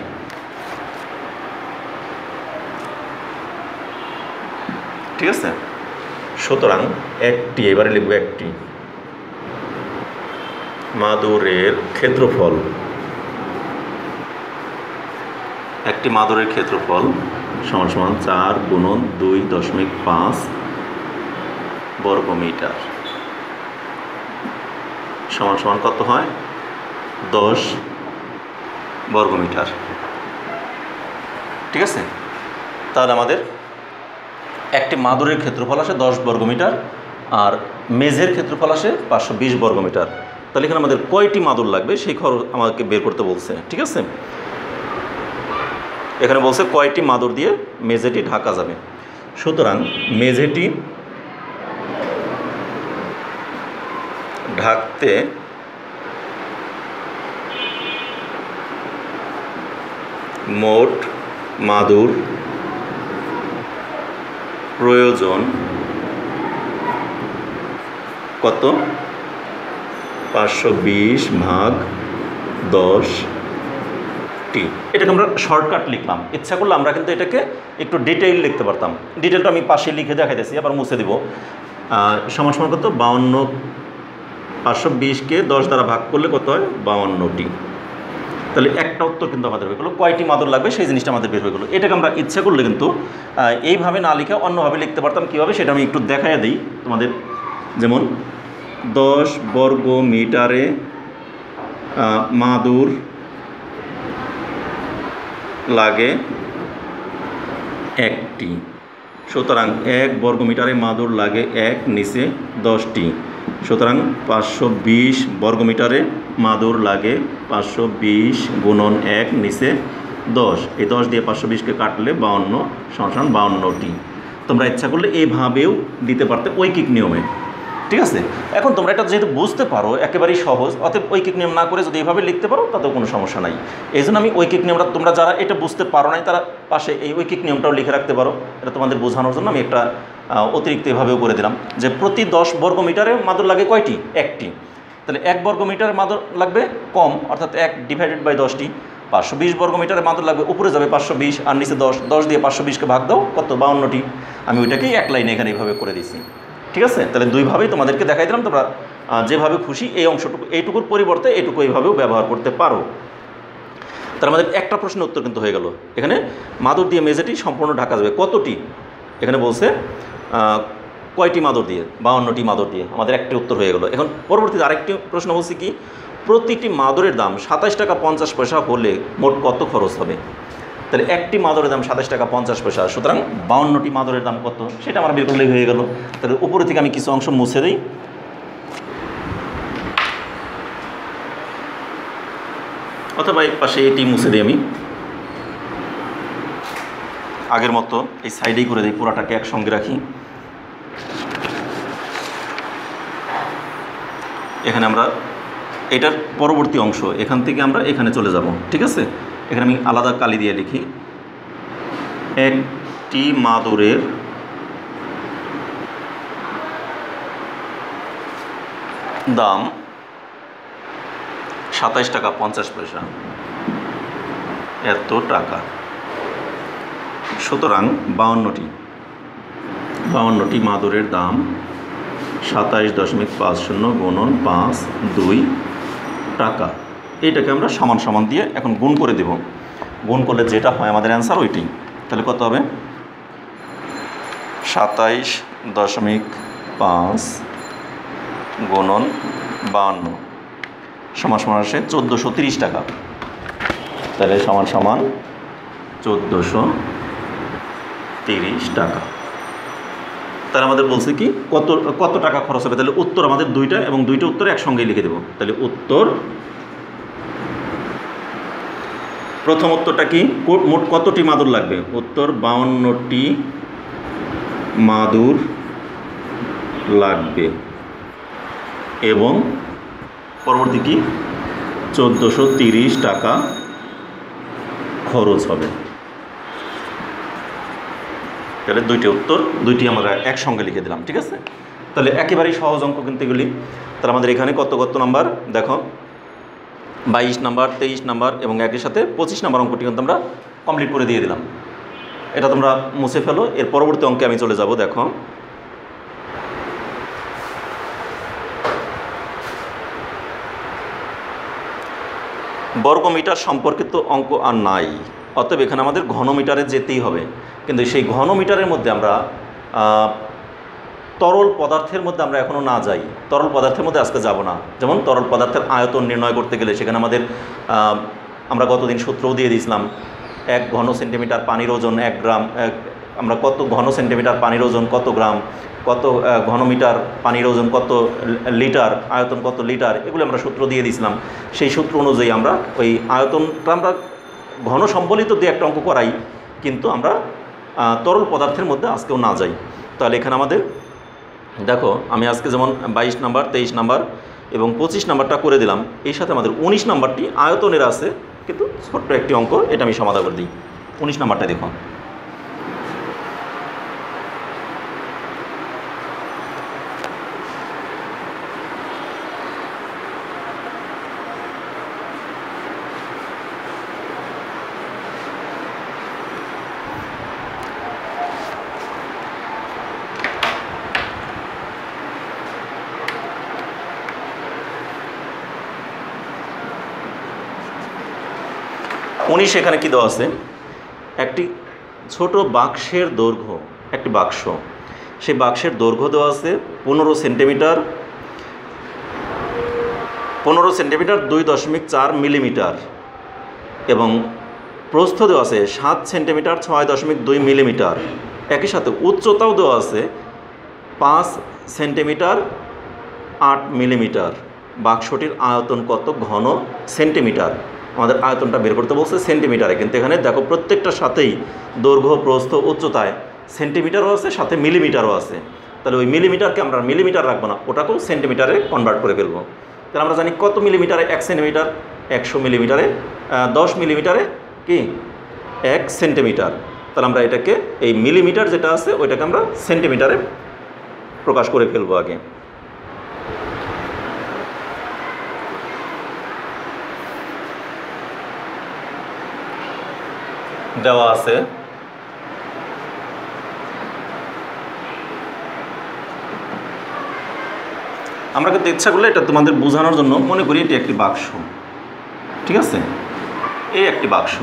ठीक है सूतरां एक एबारे लिखब एक मादुरेर क्षेत्रफल एक मादुर क्षेत्रफल समान समान 4 गुणन 2.5 वर्ग मीटार समान समान कत है 10 वर्ग मीटार। ठीक है ताहले आमादेर एक मादुर क्षेत्रफल आसे 10 वर्ग मीटार और मेझर क्षेत्रफल आसे 520 वर्ग मीटार। ताहले एखाने आमादेर कयटी मादुर लागबे सेई खरच आमाके बेर करते बोलछे। ठीक है एखाने बोलछे कयटी मादुर दिए मेझेटी ढाका जाबे सूतरां मेझेटी ढाकते मोट मादुर प्रयोजन कत 520 ভাগ 10 शॉर्टकाट लिखलाम इच्छा कर डिटेल लिखते पारताम डिटेल पाशे लिखे देखाइतेछि आबार मुछे देब समान समान कत 52 520 के 10 द्वारा भाग कर ले कत है 52टी ताहले एक उत्तर किन्तु आमादेर बेर हलो कयटी मादुर लागबे सेई जिनिसटा आमादेर बेर हलो एटाके आमरा इच्छा करले किन्तु एइभावे ना लिखे अन्यभावे लिखते पारताम किभाबे सेटा आमि एकटु देखाइया देई तोमादेर जेमन 10 वर्ग मीटारे मादुर लागे एक सूतरां एक वर्ग मीटारे मादुर लागे एक नीचे 10टी सूतरां 520 वर्ग मीटारे मादुर लागे 520 गुणन 1 नीचे 10 ये 10 दिए 520 के काटले 52 समान 52टी तुम्हारा इच्छा कर ले दीते ओइकिक नियमे। ठीक है एखन तोमरा एटा जेहेतु बुझते पारो एकेबारे सहज अतएव ओइकिक नियम ना करे यदि एइभावे लिखते पारो ताते कोनो समस्या नाई। एइजोन्य आमि ओइकिक नियमटा तोमरा जारा एटा बुझते पारो नाई तारा पाशे एइ ओइकिक नियमटाओ लिखे राखते पारो एटा तोमादेर बोझानोर जोन्नो आमि एकटा अतिरिक्त एइभाबेओ करे दिलाम जे प्रति 10 वर्ग मीटारे मादुर लागे कयटी एकटी ताहले 1 वर्ग मीटारे मादुर लागबे कम अर्थात 1 डिवाइडेड बाई 10टी 520 वर्ग मीटारे मादुर लागबे ऊपरे जाबे 520 और नीचे 10 10 दिए 520 के भाग दाओ कत 52टी आमि ओइटाके एक लाइने एखाने एइभाবে করে দিছি। ठीक है तेल दुई भाई तुम्हारे तो देखा दिल तुम्हारा जे भाव खुशी अंशटुकू यटुकुर परिवर्ते एटुकू व्यवहार करते पारो तर एक प्रश्न उत्तर क्योंकि हो गो एखे मादुर दिए मेझेटी सम्पूर्ण ढाका जाए कतटी एखे बोलते कयटी मादुर दिए 52टी मादुर दिए हमारे एक उत्तर हो गो। एखन परवर्ती आरेकटी प्रश्न बोलते कि प्रति मादुरेर दाम 27 টাকা 50 পয়সা होले मोट कत खरच होबे তাহলে একটি মাদুরের দাম 27 টাকা 50 পয়সা সুতরাং 52টি মাদুরের দাম কত সেটা আমার বের করলেই হয়ে গেল। তাহলে উপরে থেকে আমি কিছু অংশ মুছে দেই অথবা এই পাশে এটি মুছে দেই আমি আগের মতো এই সাইডেই করে দেই পুরোটাকে একসঙ্গে রাখি। এখানে আমরা এটার পরবর্তী অংশ এখান থেকে আমরা এখানে চলে যাব। ঠিক আছে एखे हमें आलदा कलि दिए लिखी एक मादुरेर दाम 27 টাকা 50 পয়সা एत टाका सूतरां 52टी 52टी मादुरेर दाम 27.50 गुणन 5.2 टाका। एइटाके आमरा समान समान दिए एखन गुण करे देब। गुण करले जेटा हय आमादेर आंसर ओइटाई। ताहले कत हबे 27.5 गुणन 52 समान समान आसे 1430 टाका। ताहले समान समान 1430 टाका। তাহলে আমাদের বলছে কি কত কত টাকা খরচ হবে। তাহলে উত্তর আমাদের দুইটা এবং দুইটা উত্তর একসঙ্গে লিখে দেব। তাহলে উত্তর প্রথম উত্তরটা কি মোট কতটি মাদুর লাগবে। উত্তর 52টি মাদুর লাগবে এবং পরবর্তী কি 1430 টাকা খরচ হবে। তাহলে দুইটি উত্তর দুইটি আমরা একসঙ্গে লিখে দিলাম। ঠিক আছে, তাহলে একেবারেই সহজ অঙ্ক কিন্তু এগুলি। তাহলে আমাদের এখানে কত কত নাম্বার দেখো 22 নাম্বার 23 নাম্বার এবং একের সাথে 25 নাম্বার অঙ্কটি কিন্তু আমরা কমপ্লিট করে দিয়ে দিলাম। এটা তোমরা মুছে ফেলো, এর পরবর্তী অঙ্কে আমি চলে যাব। দেখো বর্গমিটার সম্পর্কিত অঙ্ক আর নাই, অতএব এখানে আমাদের ঘনমিটারে যেতেই হবে। কিন্তু সেই ঘনমিটারের মধ্যে আমরা তরল পদার্থের মধ্যে আমরা এখনও না যাই, তরল পদার্থের মধ্যে আজকে যাব না। যেমন তরল পদার্থের আয়তন নির্ণয় করতে গেলে সেখানে আমাদের আমরা গতদিন সূত্রও দিয়ে দিয়েছিলাম 1 ঘন সেন্টিমিটার পানির ওজন 1 গ্রাম। আমরা কত ঘন সেন্টিমিটার পানির ওজন কত গ্রাম, কত ঘনমিটার পানির ওজন কত লিটার, আয়তন কত লিটার, এগুলো আমরা সূত্র দিয়ে দিয়েছিলাম। সেই সূত্র অনুযায়ী আমরা ওই আয়তনটা আমরা ঘন সম্বলিত দিয়ে একটা অঙ্ক করাই, কিন্তু আমরা তরল পদার্থের মধ্যে আজকেও না যাই। তাহলে এখানে আমাদের দেখো আমি আজকে যেমন 22 নাম্বার 23 নাম্বার এবং 25 নাম্বারটা করে দিলাম, এই সাথে আমাদের 19 নাম্বারটি আয়তনের আছে কিন্তু ছোট্ট একটি অঙ্ক, এটা আমি সমাধান করে দিই। 19 নাম্বারটা দেখো, সেখানে কি দেওয়া আছে একটি ছোট বাক্সের দৈর্ঘ্য, একটি বাক্স, সেই বাক্সের দৈর্ঘ্য দেওয়া আছে 15 সেন্টিমিটার, 15 সেন্টিমিটার 2.4 মিলিমিটার এবং প্রস্থ দেওয়া আছে 7 সেন্টিমিটার 6.2 মিলিমিটার। একই সাথে উচ্চতাও দেওয়া আছে 5 সেন্টিমিটার 8 মিলিমিটার। বাক্সটির আয়তন কত ঘন সেন্টিমিটার, আমাদের আয়তনটা বের করতে বলছে সেন্টিমিটারে, কিন্তু এখানে দেখো প্রত্যেকটার সাথেই দৈর্ঘ্য প্রস্থ উচ্চতায় সেন্টিমিটারও আছে সাথে মিলিমিটারও আছে। তাহলে ওই মিলিমিটারকে আমরা মিলিমিটার রাখবো না, ওটাকেও সেন্টিমিটারে কনভার্ট করে ফেলবো। তাহলে আমরা জানি কত মিলিমিটারে 1 সেন্টিমিটার, 100 মিলিমিটারে 10 মিলিমিটারে কি 1 সেন্টিমিটার। তাহলে আমরা এটাকে এই মিলিমিটার যেটা আছে ওইটাকে আমরা সেন্টিমিটারে প্রকাশ করে ফেলবো আগে। দেওয়া আছে আমরা কিন্তু ইচ্ছা করলে এটা তোমাদের বোঝানোর জন্য মনে করি এটি একটি বাক্স। ঠিক আছে, এই একটি বাক্স।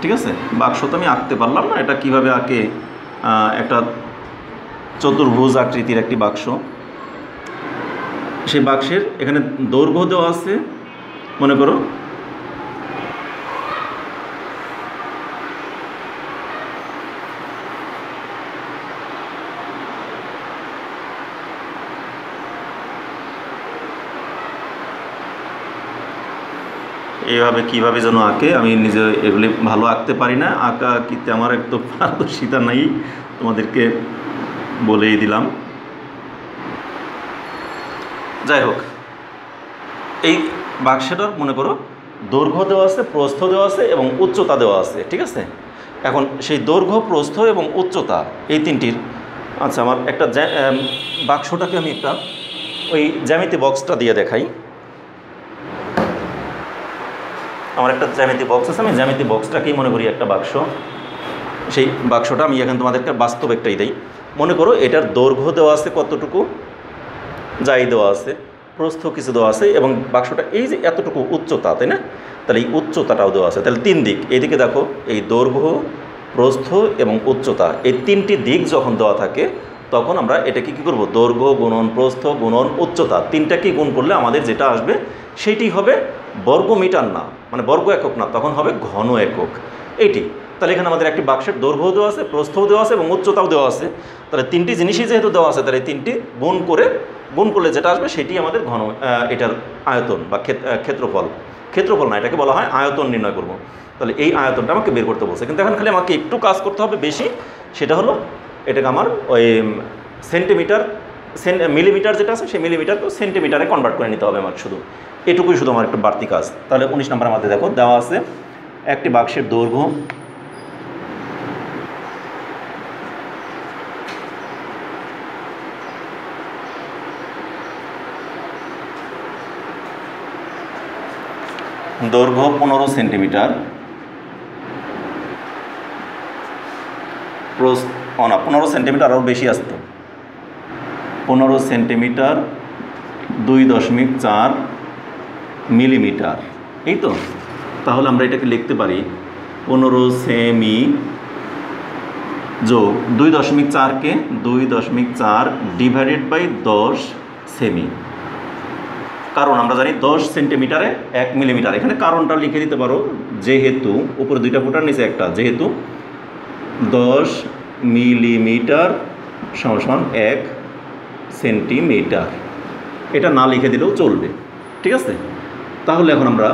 ঠিক আছে, বাক্স তো আমি আঁকতে পারলাম না, এটা কিভাবে আঁকে একটা চতুর্ভুজ আকৃতির একটি বাক্স। সেই বাক্সের এখানে দৈর্ঘ্য দেওয়া আছে মনে করো দৈর্ঘ্য দেওয়া আছে প্রস্থ দেওয়া আছে এবং উচ্চতা দেওয়া আছে। ঠিক আছে, এখন সেই দৈর্ঘ্য প্রস্থ এবং উচ্চতা এই তিনটির আচ্ছা আমার একটা বাক্সটাকে আমি একটা ওই জ্যামিতি বক্সটা দিয়ে দেখাই। আমার একটা জ্যামিতি বক্স আছে, আমি জ্যামিতি বক্সটাকেই মনে করি একটা বাক্স। সেই বাক্সটা আমি এখন তোমাদেরকে বাস্তব একটাই দিই। মনে করো এটার দৈর্ঘ্য দেওয়া আছে কতটুকু, যাই দেওয়া আছে, প্রস্থ কিছু দেওয়া আছে এবং বাক্সটা এই যে এতটুকু উচ্চতা, তাই না? তাহলে এই উচ্চতাটাও দেওয়া আছে। তাহলে তিন দিক, এদিকে দেখো এই দৈর্ঘ্য, প্রস্থ এবং উচ্চতা, এই তিনটি দিক যখন দেওয়া থাকে তখন আমরা এটাকে কী করব? দৈর্ঘ্য গুণন প্রস্থ গুণন উচ্চতা, তিনটা কি গুণ করলে আমাদের যেটা আসবে সেটি হবে বর্গমিটার না, মানে বর্গ একক না, তখন হবে ঘন একক এটি। তাহলে এখানে আমাদের একটি বাক্সের দৈর্ঘ্য দেওয়া আছে, প্রস্থও দেওয়া আছে এবং উচ্চতাও দেওয়া আছে। তাহলে তিনটি জিনিসই যেহেতু দেওয়া আছে তাহলে তিনটি গুণ করলে যেটা আসবে সেটি আমাদের ঘন, এটার আয়তন বা ক্ষেত্রফল, ক্ষেত্রফল না এটাকে বলা হয় আয়তন নির্ণয় করব। তাহলে এই আয়তনটা আমাকে বের করতে বলছে, কিন্তু এখন খালি আমাকে একটু কাজ করতে হবে বেশি, সেটা হলো এটাকে আমার ওই মিলিমিটার যেটা আছে সেই মিলিমিটারকে সেন্টিমিটারে কনভার্ট করে নিতে হবে আমার, শুধু এটুকুই শুধু আমার একটু বাড়তি কাজ। তাহলে 19 নম্বর আমাদের দেখো দেওয়া আছে একটি বাক্সের দৈর্ঘ্য, দৈর্ঘ্য 15 সেন্টিমিটার, না 15 সেন্টিমিটার আরও বেশি আসতো, 15 সেন্টিমিটার 2.4 মিলিমিটার, এই তো। তাহলে আমরা এটাকে লিখতে পারি 15 সেমি যোগ 2.4কে 2.4 ডিভাইডেড বাই 10 সেমি, কারণ আমরা জানি 10 সেন্টিমিটারে 1 মিলিমিটার। এখানে কারণটা লিখে দিতে পারো, যেহেতু উপরে দুইটা ফুটার নিচে একটা, যেহেতু 10 মিলিমিটার সমান 1 সেন্টিমিটার, এটা না লিখে দিলেও চলবে, ঠিক আছে? তাহলে এখন আমরা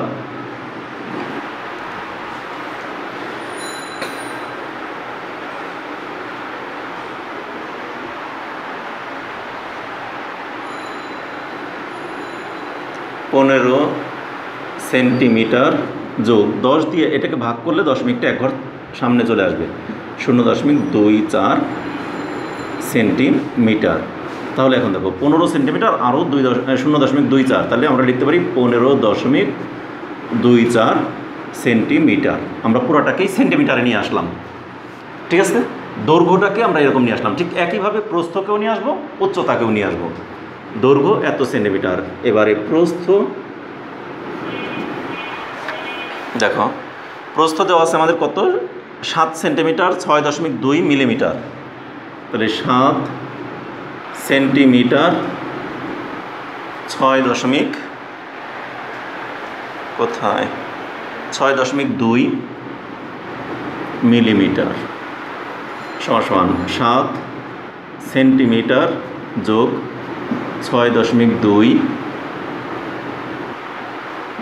পনেরো সেন্টিমিটার যোগ 10 দিয়ে এটাকে ভাগ করলে দশমিকটা এক ঘর সামনে চলে আসবে, 0.24 সেন্টিমিটার। তাহলে এখন দেখো 15 সেন্টিমিটার আরও 0.24, তাহলে আমরা লিখতে পারি 15.24 সেন্টিমিটার। আমরা পুরোটাকেই সেন্টিমিটারে নিয়ে আসলাম, ঠিক আছে? দৈর্ঘ্যটাকে আমরা এরকম নিয়ে আসলাম, ঠিক একইভাবে প্রস্থকেও নিয়ে আসবো, উচ্চতাকেও নিয়ে আসবো। দৈর্ঘ্য এত সেন্টিমিটার, এবারে প্রস্থ দেখো, প্রস্থ দেওয়া আছে আমাদের কত, 7 সেন্টিমিটার 6.2 মিলিমিটার। তাহলে 7 সেন্টিমিটার 6.2 মিলিমিটার সমান 7 সেন্টিমিটার যোগ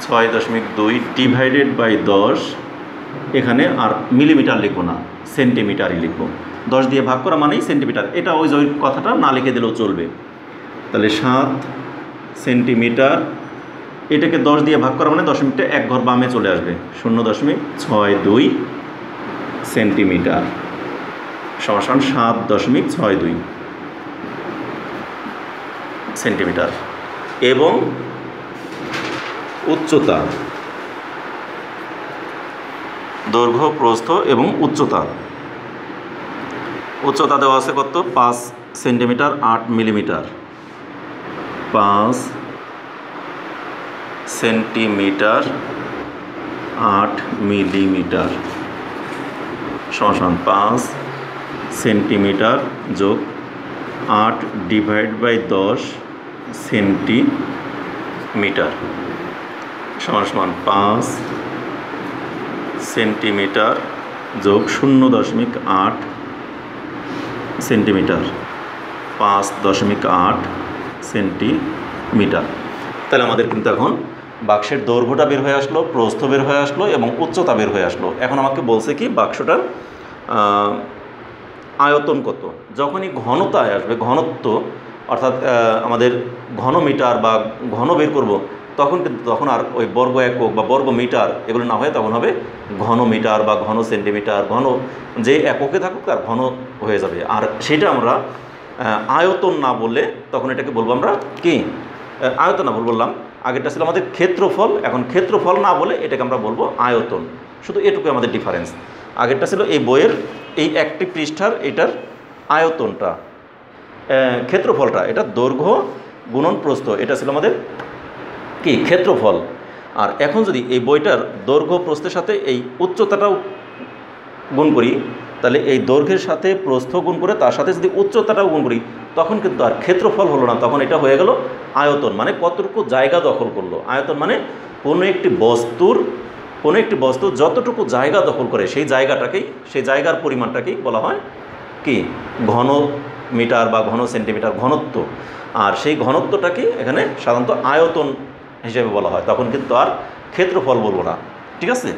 6.2 ডিভাইডেড বাই 10। এখানে আর মিলিমিটার লিখবো না, সেন্টিমিটারই লিখবো, 10 দিয়ে ভাগ করা মানেই সেন্টিমিটার, এটা ওই যে কথাটা না লিখে দিলেও চলবে। তাহলে 7 সেন্টিমিটার এটাকে 10 দিয়ে ভাগ করা মানে দশমিকটা এক ঘর বামে চলে আসবে, 0.62 সেন্টিমিটার সমান 7.62 সেন্টিমিটার। এবং উচ্চতা, দৈর্ঘ্য প্রস্থ এবং উচ্চতা, উচ্চতা দেওয়া আছে কত, 5 সেন্টিমিটার 8 মিলিমিটার, 5 সেন্টিমিটার 8 মিলিমিটার সমান 5 সেন্টিমিটার যোগ 8 ডিভাইড বাই 10 সেন্টিমিটার সমান 5 সেন্টিমিটার যোগ 0.8 সেন্টিমিটার, 5.8 সেন্টিমিটার। তাহলে আমাদের কিন্তু এখন বাক্সের দৈর্ঘ্যটা বের হয়ে আসলো, প্রস্থ বের হয়ে আসলো এবং উচ্চতা বের হয়ে আসলো। এখন আমাকে বলছে কি বাক্সটার আয়তন কত। যখনই ঘনতায় আসবে, ঘনত্ব অর্থাৎ আমাদের ঘনমিটার বা ঘন বের করব, তখন কিন্তু তখন আর ওই বর্গ একক বা বর্গ মিটার এগুলো না হয়ে তখন হবে ঘনমিটার বা ঘন সেন্টিমিটার, ঘন যে এককে থাকুক তার ঘন হয়ে যাবে। আর সেটা আমরা আয়তন না বলে তখন এটাকে বলবো আমরা কি, আয়তন না বললাম, আগেরটা ছিল আমাদের ক্ষেত্রফল, এখন ক্ষেত্রফল না বলে এটাকে আমরা বলবো আয়তন, শুধু এটুকু আমাদের ডিফারেন্স। আগেরটা ছিল এই বইয়ের এই একটি পৃষ্ঠার, এটার आयतनटा क्षेत्रफलटा एटा दैर्घ्य गुणन प्रस्थ एटा छिलो आमादेर कि क्षेत्रफल। और एखन जदि एई बोइटार दैर्घ्य प्रस्थेर साथे एई उच्चताटाओ गुण करी ताहले एई दैर्घ्येर साथे प्रस्थ गुण करे तार साथे जदि उच्चताटाओ गुण करी तखन किन्तु आर क्षेत्रफल हलो ना, तखन एटा हये गेल आयतन माने कतटुकु जायगा दखल करलो। आयतन माने कोनो एकटी बस्तुर जतटुकु जायगा दखल करे सेई जायगाटाकेई सेई जायगार परिमाणटाकेई बला हय कि घन मीटार बा घन सेंटीमिटार घनत्व। और सेई घनत्वटाके एखाने साधारणत आयतन हिसेबे बला हय, तखन किन्तु आर क्षेत्रफल बोलबो ना। ठीक आछे,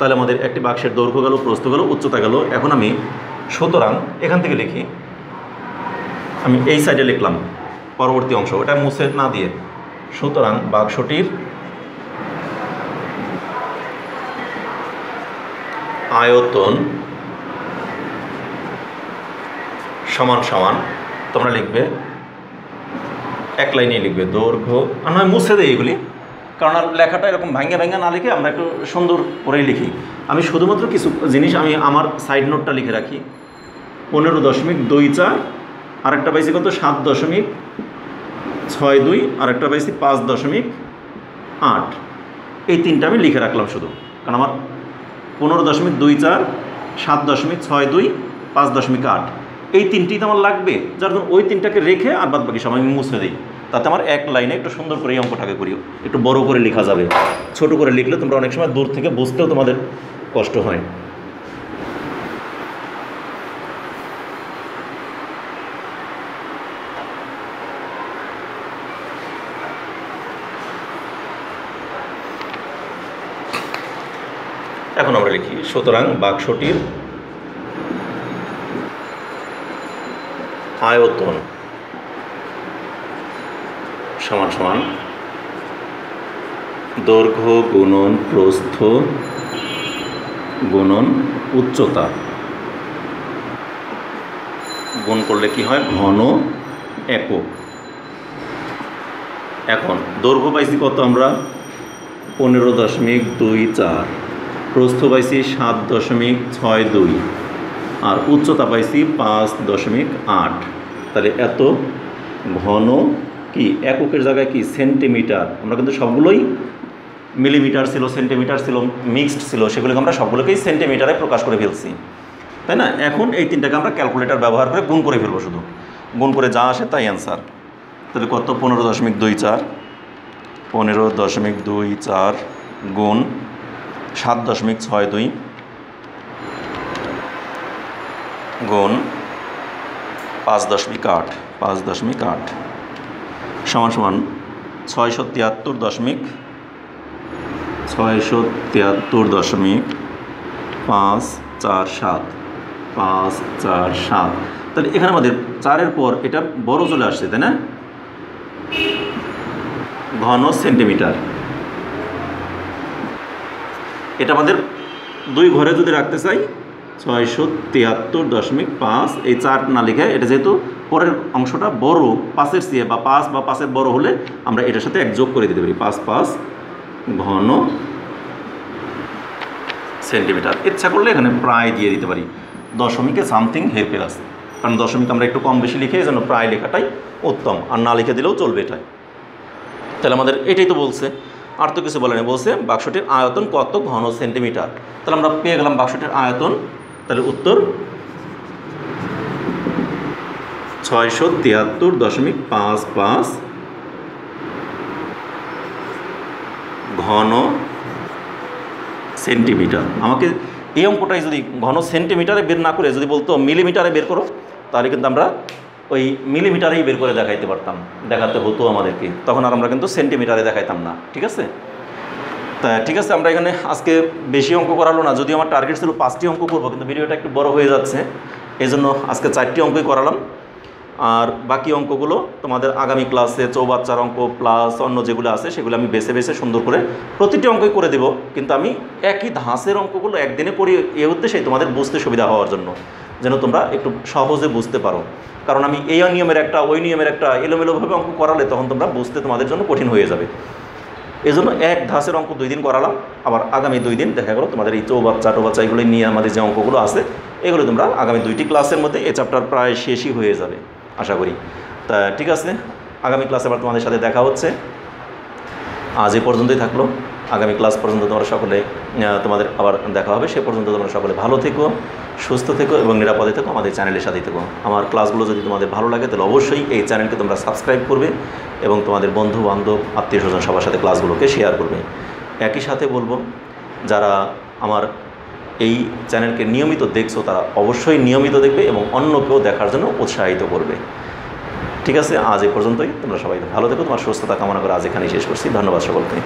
ताहले आमादेर एकटी बाक्सेर दैर्घ्य गेलो, प्रस्थ गेलो, उच्चता गेलो। एखन आमि सुतरां एखान थेके लिखि, आमि एई साइडे लिखलाम परवर्ती अंश ओटा मुछे ना दिये, सुतरां बाक्सटिर आयतन समान समान तुम्हारा लिखे एक लाइने लिखे दैर्घ्य ना मुछे देगुली कारण लेखाटा एरकम भांगे भांगे ना लिखे आमरा एकटु सुंदर करे लिखी। आमी शुधुमात्र किछु जिनिस आमी आमार साइड नोटटा लिखे राखी 15.24 और एक पाइछि कत 7.62 और एक पाइछि 5.8 ये तीनटा आमी लिखे राखलाम शुधु कारण आमार 15.24 7.62 5.8 ये तीनटी तो आमार लागबे जार जोन्नो ओई तीनटाके रेखे आर बाद बाकी सब आमि मुछे देई ताते आमार एक लाइने एकटु सुंदर करे अंकटाके करिओ एकटु बड़ो करे लेखा जाबे। छोटो करे लिखले तोमरा अनेक समय दूर थेके बुझतेओ तोमादेर कष्ट हय। এখন আমরা লিখি সুতরাং বাক্সটির আয়তন সমান সমান দৈর্ঘ্য গুণন প্রস্থ গুণন উচ্চতা গুণ করলে কি হয় ঘন একক। এখন দৈর্ঘ্য পাইছি কত আমরা 15.24 प्रस्थ पाई 7.62 और उच्चता पाई 5.8 ताले एत घन कि एककेर जगह कि सेंटीमिटार आमरा किन्तु सबगुलोई मिलीमिटार छिलो सेंटीमिटार छिलो मिक्सड छिलो सेगुलोके आमरा सबगुलोकेई सेंटीमिटारे प्रकाश करे फेलछि ताई ना। एखन एई तीनटाके आमरा क्यालकुलेटर व्यवहार करे गुण करे फेलबो शुधु गुण करे जा आसे ताई आंसर। ताहले कत 15.24 15.24 गुण 7.62 गुण 5.8 5.8 समान समान 673.5 547 তাহলে এখানে আমাদের 4 এর পর এটা বড় চলে আসছে তাই না ঘন সেন্টিমিটার। এটা আমাদের দুই ঘরে যদি রাখতে চাই 673.5 এই চার্ট না লিখে এটা যেহেতু পরের অংশটা বড় 5 এর চেয়ে বা 5 বা 5 এর বড় হলে আমরা এটার সাথে এক যোগ করে দিতে পারি 5.5 ঘন সেন্টিমিটার। ইচ্ছা করলে এখানে প্রায় দিয়ে দিতে পারি দশমিকে সামথিং হেরফের আছে কারণ দশমিক আমরা একটু কম বেশি লিখে এজন্য প্রায় লেখাটাই উত্তম আর না লিখে দিলেও চলবে এটাই। তাহলে আমাদের এটাই তো বলছে और तो किस बोले बोलते बाक्सटिर आयतन कत घन सेंटीमिटार ताहले आमरा पेये गेलाम बाक्सटिर आयतन ताहले उत्तर 673.55 घन सेंटीमिटार। आमाके एई अंकटाई जदि घन सेंटीमिटारे बेर ना करे जदि बोलतो मिलीमिटारे बेर करो ताहले किन्तु आमरा ওই মিলিমিটারেই বের করে দেখাইতে পারতাম দেখাতে হতো আমাদেরকে তখন আর আমরা কিন্তু সেন্টিমিটারে দেখাইতাম না। ঠিক আছে, তা ঠিক আছে আমরা এখানে আজকে বেশি অঙ্ক করালো না, যদিও আমার টার্গেট ছিল 5টি অঙ্ক করব কিন্তু ভিডিওটা একটু বড় হয়ে যাচ্ছে এজন্য আজকে 4টি অঙ্কই করালাম। আর বাকি অঙ্কগুলো তোমাদের আগামী ক্লাসে চৌবাচ্চার অঙ্ক প্লাস অন্য যেগুলো আছে সেগুলো আমি বেছে বেছে সুন্দর করে প্রতিটি অঙ্কই করে দেব কিন্তু আমি একই ধাঁচের অঙ্কগুলো একদিনে করি এই উদ্দেশ্যে তোমাদের বুঝতে সুবিধা হওয়ার জন্য যেন তোমরা একটু সহজে বুঝতে পারো কারণ আমি এই নিয়মের একটা ওই নিয়মের একটা এলোমেলোভাবে অঙ্ক করালে তখন তোমরা বুঝতে তোমাদের জন্য কঠিন হয়ে যাবে। এই জন্য এক ধাঁচের অঙ্ক দুই দিন করালাম, আবার আগামী দুই দিন দেখা গেল তোমাদের এই চৌবাচ্চা টোবাচ্চা এগুলো নিয়ে আমাদের যে অঙ্কগুলো আছে এগুলো তোমরা আগামী দুইটি ক্লাসের মধ্যে এই চ্যাপ্টার প্রায় শেষই হয়ে যাবে আশা করি। তা ঠিক আছে, আগামী ক্লাসে আবার তোমাদের সাথে দেখা হচ্ছে। আজ এ পর্যন্তই থাকলো, আগামী ক্লাস পর্যন্ত তোমরা সকলে তোমাদের আবার দেখা হবে। সে পর্যন্ত তোমরা সকলে ভালো থেকো, সুস্থ থেকো এবং নিরাপদে থেকো, আমাদের চ্যানেলের সাথেই থেকো। আমার ক্লাসগুলো যদি তোমাদের ভালো লাগে তাহলে অবশ্যই এই চ্যানেলকে তোমরা সাবস্ক্রাইব করবে এবং তোমাদের বন্ধু বান্ধব আত্মীয় স্বজন সবার সাথে ক্লাসগুলোকে শেয়ার করবে। একই সাথে বলবো, যারা আমার এই চ্যানেলকে নিয়মিত দেখছো তারা অবশ্যই নিয়মিত দেখবে এবং অন্যকেও দেখার জন্য উৎসাহিত করবে। ঠিক আছে, আজ এ পর্যন্তই, তোমরা সবাই ভালো থেকো। তোমার সুস্থতা কামনা করে আজ এখানেই শেষ করছি। ধন্যবাদ সকলকে।